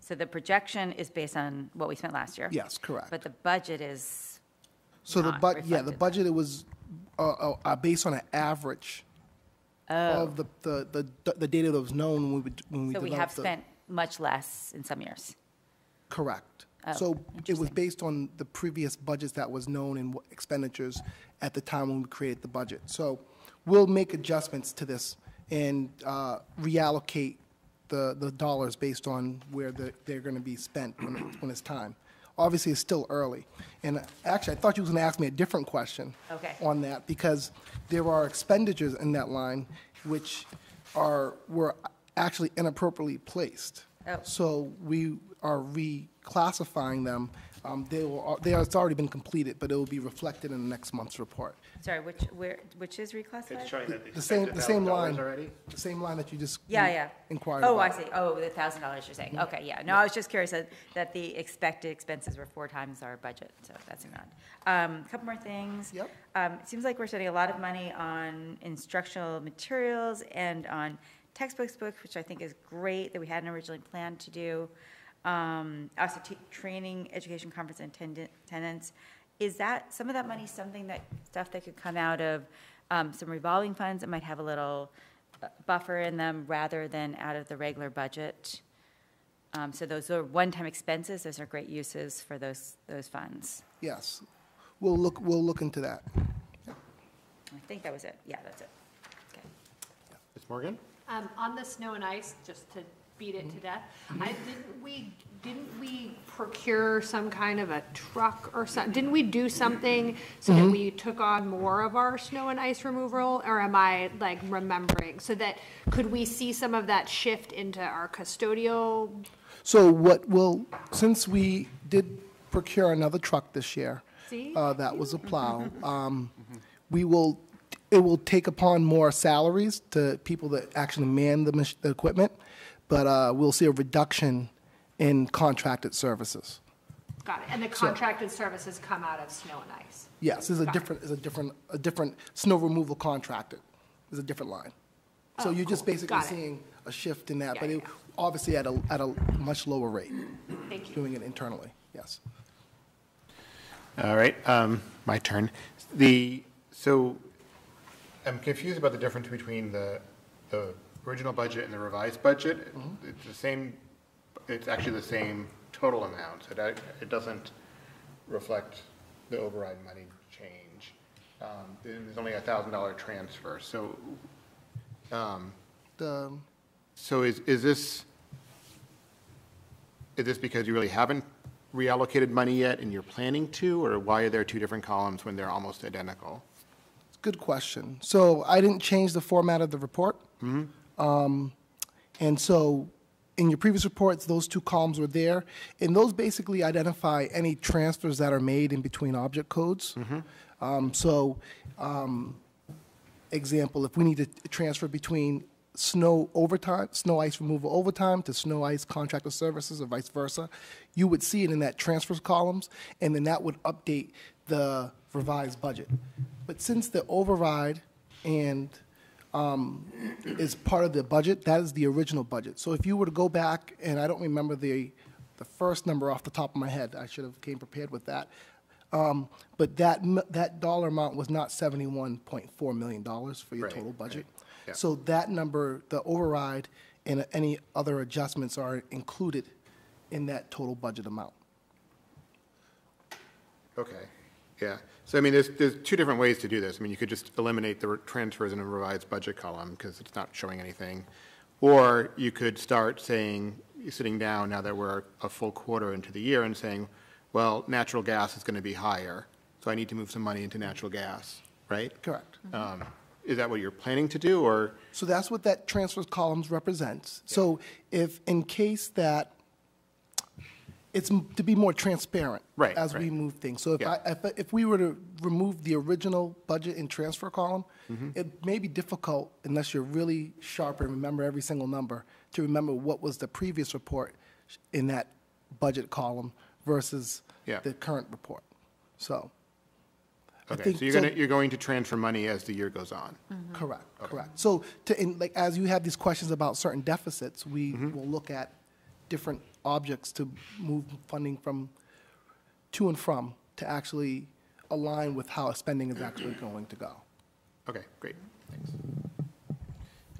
So the projection is based on what we spent last year. Yes, correct. But the budget is so the but yeah the budget it was uh, uh, based on an average oh. of the, the the the data that was known when we would, when we. So we have the, spent much less in some years. Correct. Oh, so it was based on the previous budgets that was known and expenditures at the time when we created the budget. So we'll make adjustments to this and uh, reallocate. The, the dollars based on where the, they're going to be spent when, it, when it's time. Obviously, it's still early. And actually, I thought you was going to ask me a different question okay. on that because there are expenditures in that line which are were actually inappropriately placed. Oh. So we are reclassifying them. Um, they will. They are, it's already been completed, but it will be reflected in the next month's report. Sorry, which where which is reclassified? It's showing that the, the same the same line already. The same line that you just yeah re- yeah inquired. Oh, about. I see. Oh, the thousand dollars you're saying. Okay, yeah. No, yeah. I was just curious that, that the expected expenses were four times our budget, so that's not. Um, a couple more things. Yep. Um, it seems like we're spending a lot of money on instructional materials and on textbooks, books, which I think is great that we hadn't originally planned to do. um, also training, education, conference attendant, attendance. Is that some of that money something that stuff that could come out of um, some revolving funds that might have a little buffer in them rather than out of the regular budget? Um, so those are one-time expenses. Those are great uses for those those funds. Yes, we'll look we'll look into that. Yeah. I think that was it. Yeah, that's it. Okay. Miz Morgan. Um, on the snow and ice, just to beat it mm-hmm. to death, mm-hmm. I didn't we didn't we procure some kind of a truck or something? Didn't we do something so mm-hmm. that we took on more of our snow and ice removal? Or am I like remembering? So that could we see some of that shift into our custodial? So what will, since we did procure another truck this year, uh, that was a plow, um, mm-hmm. we will, it will take upon more salaries to people that actually man the, mach the equipment, but uh, we'll see a reduction in contracted services. Got it, and the contracted so, services come out of snow and ice. Yes, there's a Got different, is a different, a different snow removal contracted. There's a different line. Oh, so you're cool. just basically Got seeing it. a shift in that, yeah, but it, yeah. obviously at a, at a much lower rate. Thank you. Doing it internally, yes. All right, um, my turn. The, so I'm confused about the difference between the, the original budget and the revised budget. Mm-hmm. It's the same, it's actually the same total amount. It, it doesn't reflect the override money change. Um, there's only a one thousand dollar transfer. So, um, the, so is, is this, is this because you really haven't reallocated money yet and you're planning to, or why are there two different columns when they're almost identical? It's a good question. So I didn't change the format of the report. Mm-hmm. um, and so, in your previous reports, those two columns were there, and those basically identify any transfers that are made in between object codes. Mm-hmm. um, so, um, example, if we need to transfer between snow overtime, snow ice removal overtime to snow ice contractor services or vice versa, you would see it in that transfers columns, and then that would update the revised budget. But since the override and Um, is part of the budget, that is the original budget. So if you were to go back, and I don't remember the the first number off the top of my head, I should have came prepared with that, um, but that that dollar amount was not seventy-one point four million dollars for your right, total budget. Right. Yeah. So that number, the override and any other adjustments are included in that total budget amount. Okay. Yeah. So, I mean, there's, there's two different ways to do this. I mean, you could just eliminate the transfers in a revised budget column because it's not showing anything. Or you could start saying, sitting down now that we're a full quarter into the year and saying, well, natural gas is going to be higher, so I need to move some money into natural gas, right? Correct. Mm-hmm. um, is that what you're planning to do, or? So that's what that transfers columns represents. Yeah. So if in case that, it's to be more transparent right, as right. we move things. So if, yeah. I, if, if we were to remove the original budget and transfer column, mm-hmm. it may be difficult, unless you're really sharp and remember every single number, to remember what was the previous report in that budget column versus yeah. the current report. So okay. I think so you're, so, gonna, you're going to transfer money as the year goes on. Mm-hmm. Correct, okay. correct. So to, in, like, as you have these questions about certain deficits, we mm-hmm. will look at different objects to move funding from to and from to actually align with how spending is actually going to go. Okay, great, thanks.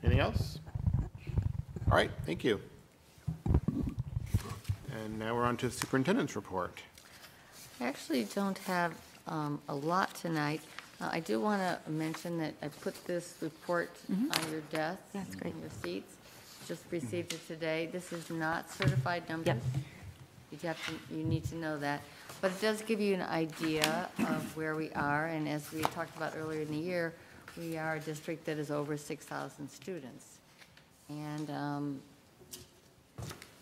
Anything else? All right, thank you. And now we're on to the superintendent's report. I actually don't have um, a lot tonight. Uh, I do want to mention that I put this report mm-hmm. on your desk. That's great. In your seats. Just received it today. This is not certified numbers. Yep. You have to, you need to know that. But it does give you an idea of where we are, and as we talked about earlier in the year, we are a district that is over six thousand students. And um,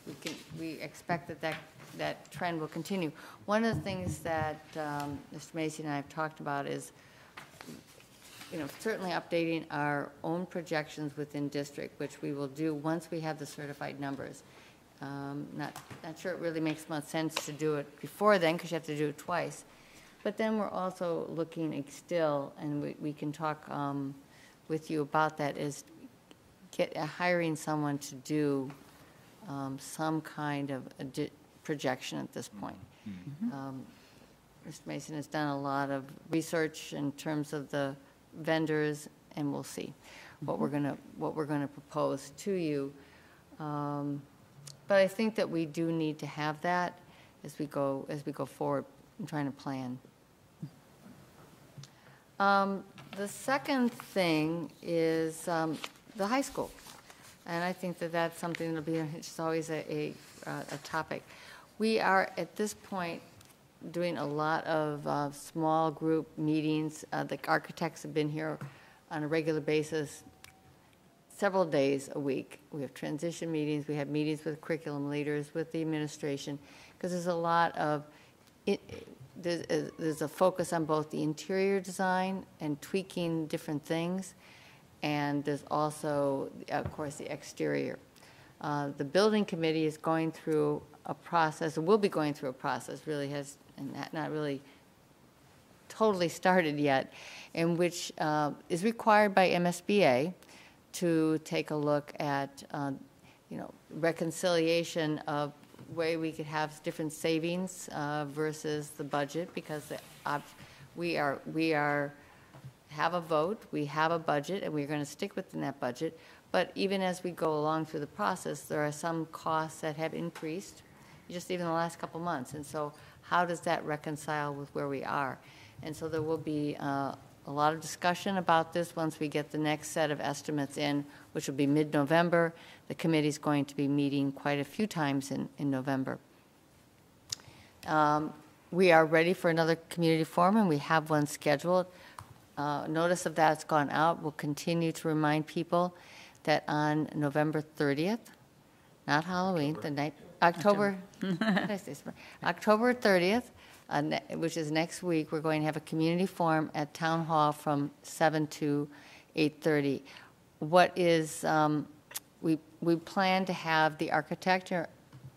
we, can, we expect that, that that trend will continue. One of the things that um, Mister Mason and I have talked about is, you know, certainly updating our own projections within district, which we will do once we have the certified numbers. Um, not, not sure it really makes much sense to do it before then, because you have to do it twice. But then we're also looking still, and we, we can talk um, with you about that, is get uh, hiring someone to do um, some kind of a di projection at this point. Mm-hmm. um, Mister Mason has done a lot of research in terms of the vendors, and we'll see what we're gonna what we're gonna propose to you. Um, but I think that we do need to have that as we go as we go forward in trying to plan. Um, the second thing is um, the high school, and I think that that's something that'll be it's always a, a a topic. We are at this point doing a lot of uh, small group meetings. Uh, the architects have been here on a regular basis, several days a week. We have transition meetings, we have meetings with curriculum leaders, with the administration, because there's a lot of, it, it, there's, uh, there's a focus on both the interior design and tweaking different things, and there's also, of course, the exterior. Uh, the building committee is going through a process, will be going through a process, really has and not really totally started yet, in which uh, is required by M S B A to take a look at, uh, you know, reconciliation of way we could have different savings uh, versus the budget, because the we are we are have a vote, we have a budget, and we're going to stick within that budget. But even as we go along through the process, there are some costs that have increased, just even the last couple months, and so how does that reconcile with where we are? And so there will be uh, a lot of discussion about this once we get the next set of estimates in, which will be mid-November. The committee's going to be meeting quite a few times in, in November. Um, we are ready for another community forum, and we have one scheduled. Uh, notice of that's gone out. We'll continue to remind people that on November thirtieth, not Halloween, October. the night, October, October thirtieth, uh, which is next week, we're going to have a community forum at Town Hall from seven to eight thirty. What is, um, we, we plan to have the architect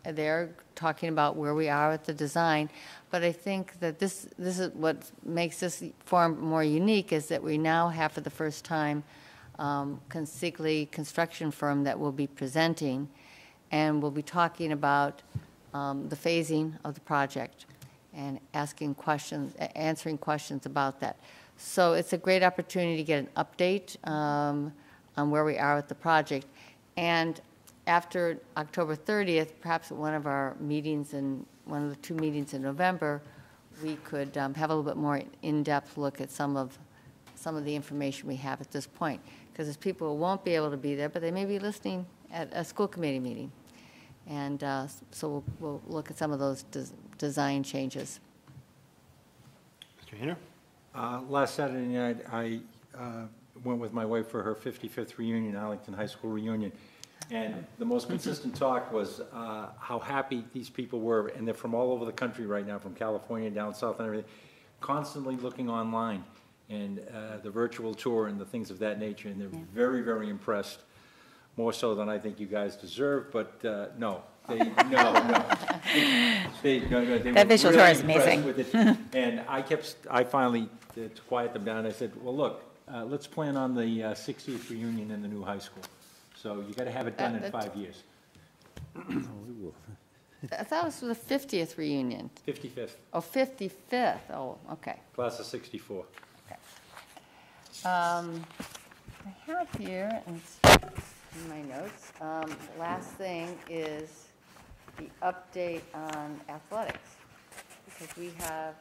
there talking about where we are with the design, but I think that this, this is what makes this forum more unique, is that we now have for the first time um, a construction firm that will be presenting, and we'll be talking about um, the phasing of the project and asking questions, answering questions about that. So it's a great opportunity to get an update um, on where we are with the project. And after October thirtieth, perhaps at one of our meetings in, one of the two meetings in November, we could um, have a little bit more in-depth look at some of, some of the information we have at this point. Because there's people who won't be able to be there, but they may be listening at a school committee meeting. And uh, so we'll, we'll look at some of those des design changes. Mister Hainer? Uh, last Saturday night, I uh, went with my wife for her fifty-fifth reunion, Arlington High School reunion. And the most consistent talk was uh, how happy these people were. And they're from all over the country right now, from California down south and everything, constantly looking online and uh, the virtual tour and the things of that nature. And they're yeah. very, very impressed. More so than I think you guys deserve, but uh, no, they no, no. They, no, no they that visual really tour is amazing. And I kept, I finally uh, to quiet them down. I said, "Well, look, uh, let's plan on the uh, sixtieth reunion in the new high school. So you got to have it done that, in five years." I thought it was the fiftieth reunion. fifty-fifth. Oh, fifty-fifth. Oh, okay. Class of sixty-four. Okay. Um, I have here and. In my notes. Um, last thing is the update on athletics, because we have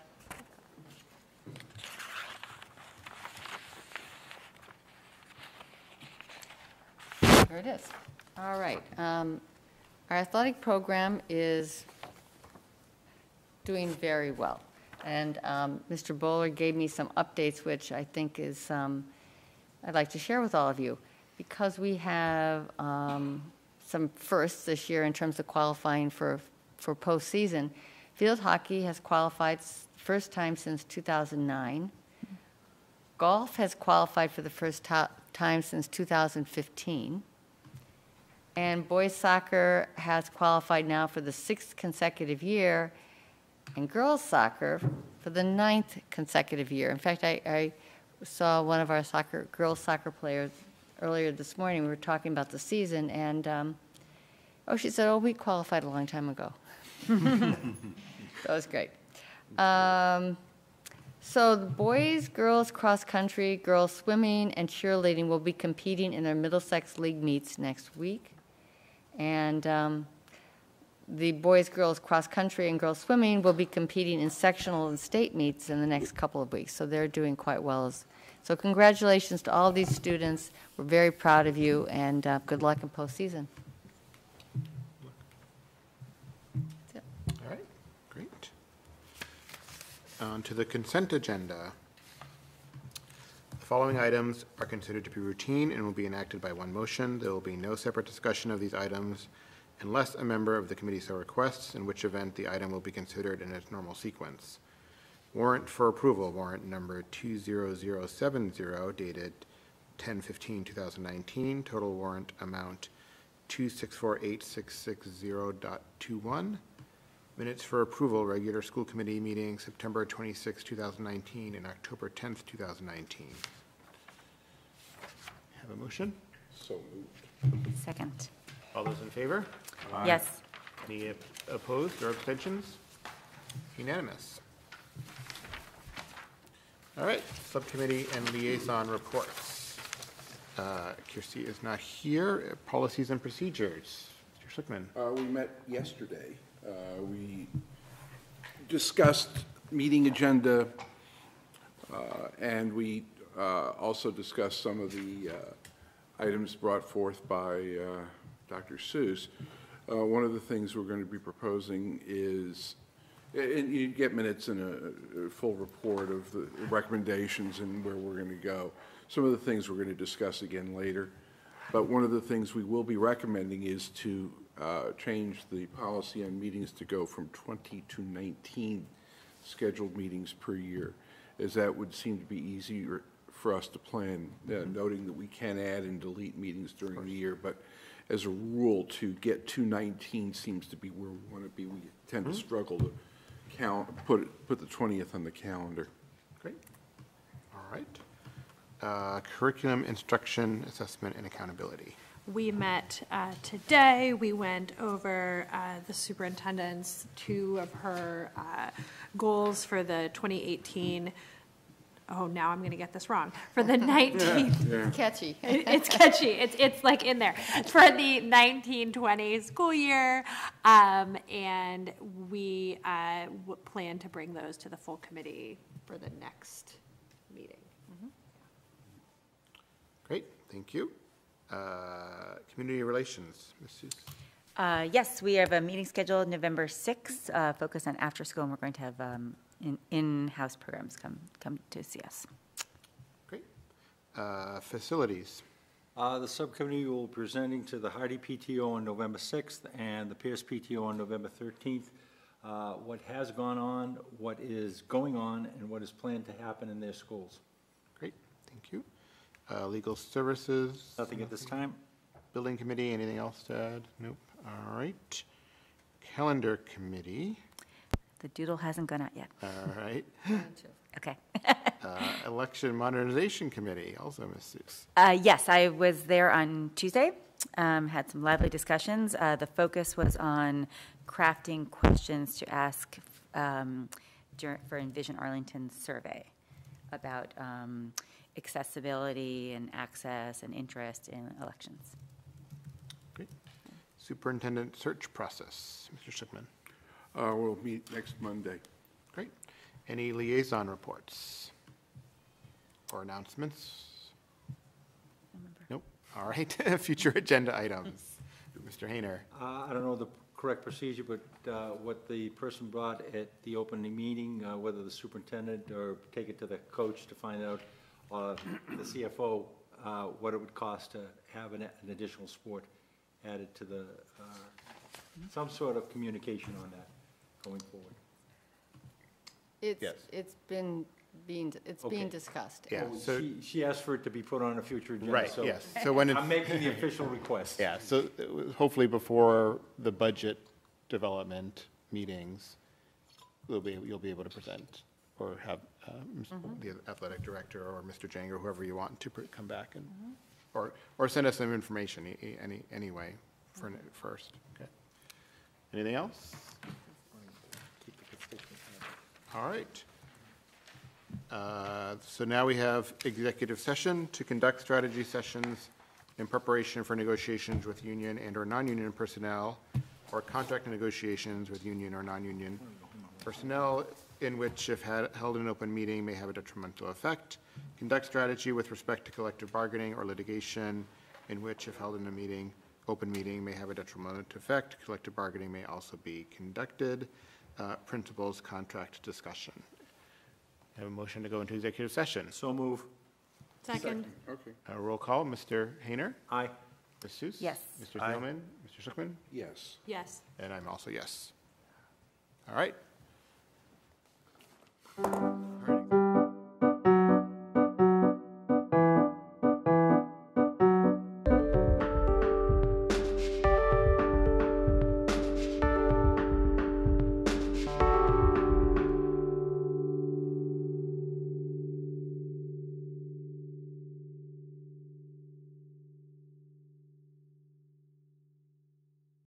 here it is. All right, um, our athletic program is doing very well, and um, Mister Bowler gave me some updates, which I think is um, I'd like to share with all of you. Because we have um, some firsts this year in terms of qualifying for, for postseason, field hockey has qualified first time since two thousand nine. Golf has qualified for the first time since two thousand fifteen. And boys soccer has qualified now for the sixth consecutive year, and girls soccer for the ninth consecutive year. In fact, I, I saw one of our soccer girls soccer players earlier this morning. We were talking about the season, and um, Oh, she said, oh, we qualified a long time ago. That was great. Um, so the boys, girls, cross country, girls swimming, and cheerleading will be competing in their Middlesex League meets next week. And um, the boys, girls, cross country, and girls swimming will be competing in sectional and state meets in the next couple of weeks. So they're doing quite well. As, so congratulations to all these students. We're very proud of you, and uh, good luck in postseason. On to the consent agenda. The following items are considered to be routine and will be enacted by one motion. There will be no separate discussion of these items unless a member of the committee so requests, in which event the item will be considered in its normal sequence. Warrant for approval, warrant number two zero zero seven zero, dated ten fifteen two thousand nineteen, total warrant amount two six four eight six six zero point two one. Minutes for approval, regular school committee meeting, September twenty-sixth two thousand nineteen, and October tenth two thousand nineteen. Have a motion? So moved. Second. All those in favor? Aye. Yes. Any opposed or abstentions? Unanimous. All right, subcommittee and liaison reports. Uh, Kirstie is not here. Policies and procedures. Mister Schlickman. Uh, we met yesterday. Uh, we discussed meeting agenda, uh, and we uh, also discussed some of the uh, items brought forth by uh, Doctor Seuss. Uh, one of the things we're going to be proposing is, and you get minutes and a, a full report of the recommendations and where we're going to go. Some of the things we're going to discuss again later, but one of the things we will be recommending is to Uh, change the policy on meetings to go from twenty to nineteen scheduled meetings per year, as that would seem to be easier for us to plan, uh, mm-hmm. noting that we can add and delete meetings during the year, but as a rule to get to nineteen seems to be where we want to be. We tend mm-hmm. to struggle to count, put it, put the twentieth on the calendar. Great. All right. Uh, curriculum, instruction, assessment, and accountability. We met uh, today. We went over uh, the superintendent's two of her uh, goals for the twenty eighteen. Oh, now I'm going to get this wrong. For the nineteen, yeah, yeah. It's catchy. It, it's catchy. It's it's like in there for the nineteen twenty school year, um, and we uh, plan to bring those to the full committee for the next meeting. Mm-hmm. Great. Thank you. Uh, community relations, Missus Uh, yes, we have a meeting scheduled November sixth, uh, focused on after school, and we're going to have um, in, in-house programs come, come to see us. Great. Uh, facilities. Uh, the subcommittee will be presenting to the Hardy P T O on November sixth and the Pierce P T O on November thirteenth. Uh, what has gone on, what is going on, and what is planned to happen in their schools. Great, thank you. Uh, legal services. Nothing at this time. Building committee, anything else to add? Nope. All right. Calendar committee. The doodle hasn't gone out yet. All right. Okay. uh, election modernization committee, also Miz Seuss. Uh, yes, I was there on Tuesday, um, had some lively discussions. Uh, the focus was on crafting questions to ask um, during, for Envision Arlington's survey about um, accessibility and access and interest in elections. Great. Superintendent search process, Mister Shipman. Uh, we'll meet next Monday. Great. Any liaison reports or announcements? Nope. All right. Future agenda items. Mister Hainer. Uh, I don't know the correct procedure, but uh, what the person brought at the opening meeting, uh, whether the superintendent or take it to the coach to find out Uh, the C F O, uh, what it would cost to have an, an additional sport added to the, uh, some sort of communication on that going forward. It's, yes. It's been being, it's okay. being discussed. Yeah. Well, so she, she asked for it to be put on a future agenda. Right, so yes. So when it's, I'm making the official request. Yeah, so hopefully before the budget development meetings, we'll be, you'll be able to present or have uh, mm-hmm. the athletic director or Mister Janger, whoever you want, to come back and, mm-hmm. or or send us some information any anyway for first. Okay. Anything else? All right. Uh, so now we have executive session to conduct strategy sessions in preparation for negotiations with union and or non-union personnel, or contract negotiations with union or non-union personnel, in which if had, held in an open meeting may have a detrimental effect. Conduct strategy with respect to collective bargaining or litigation, in which if held in a meeting, open meeting may have a detrimental effect. Collective bargaining may also be conducted. Uh, principles contract discussion. I have a motion to go into executive session. So move. Second. Second. Okay. Uh, roll call. Mister Hainer? Aye. Miz Seuss? Yes. Mister Thielman? Mister Schuchman? Yes. Yes. And I'm also yes. All right.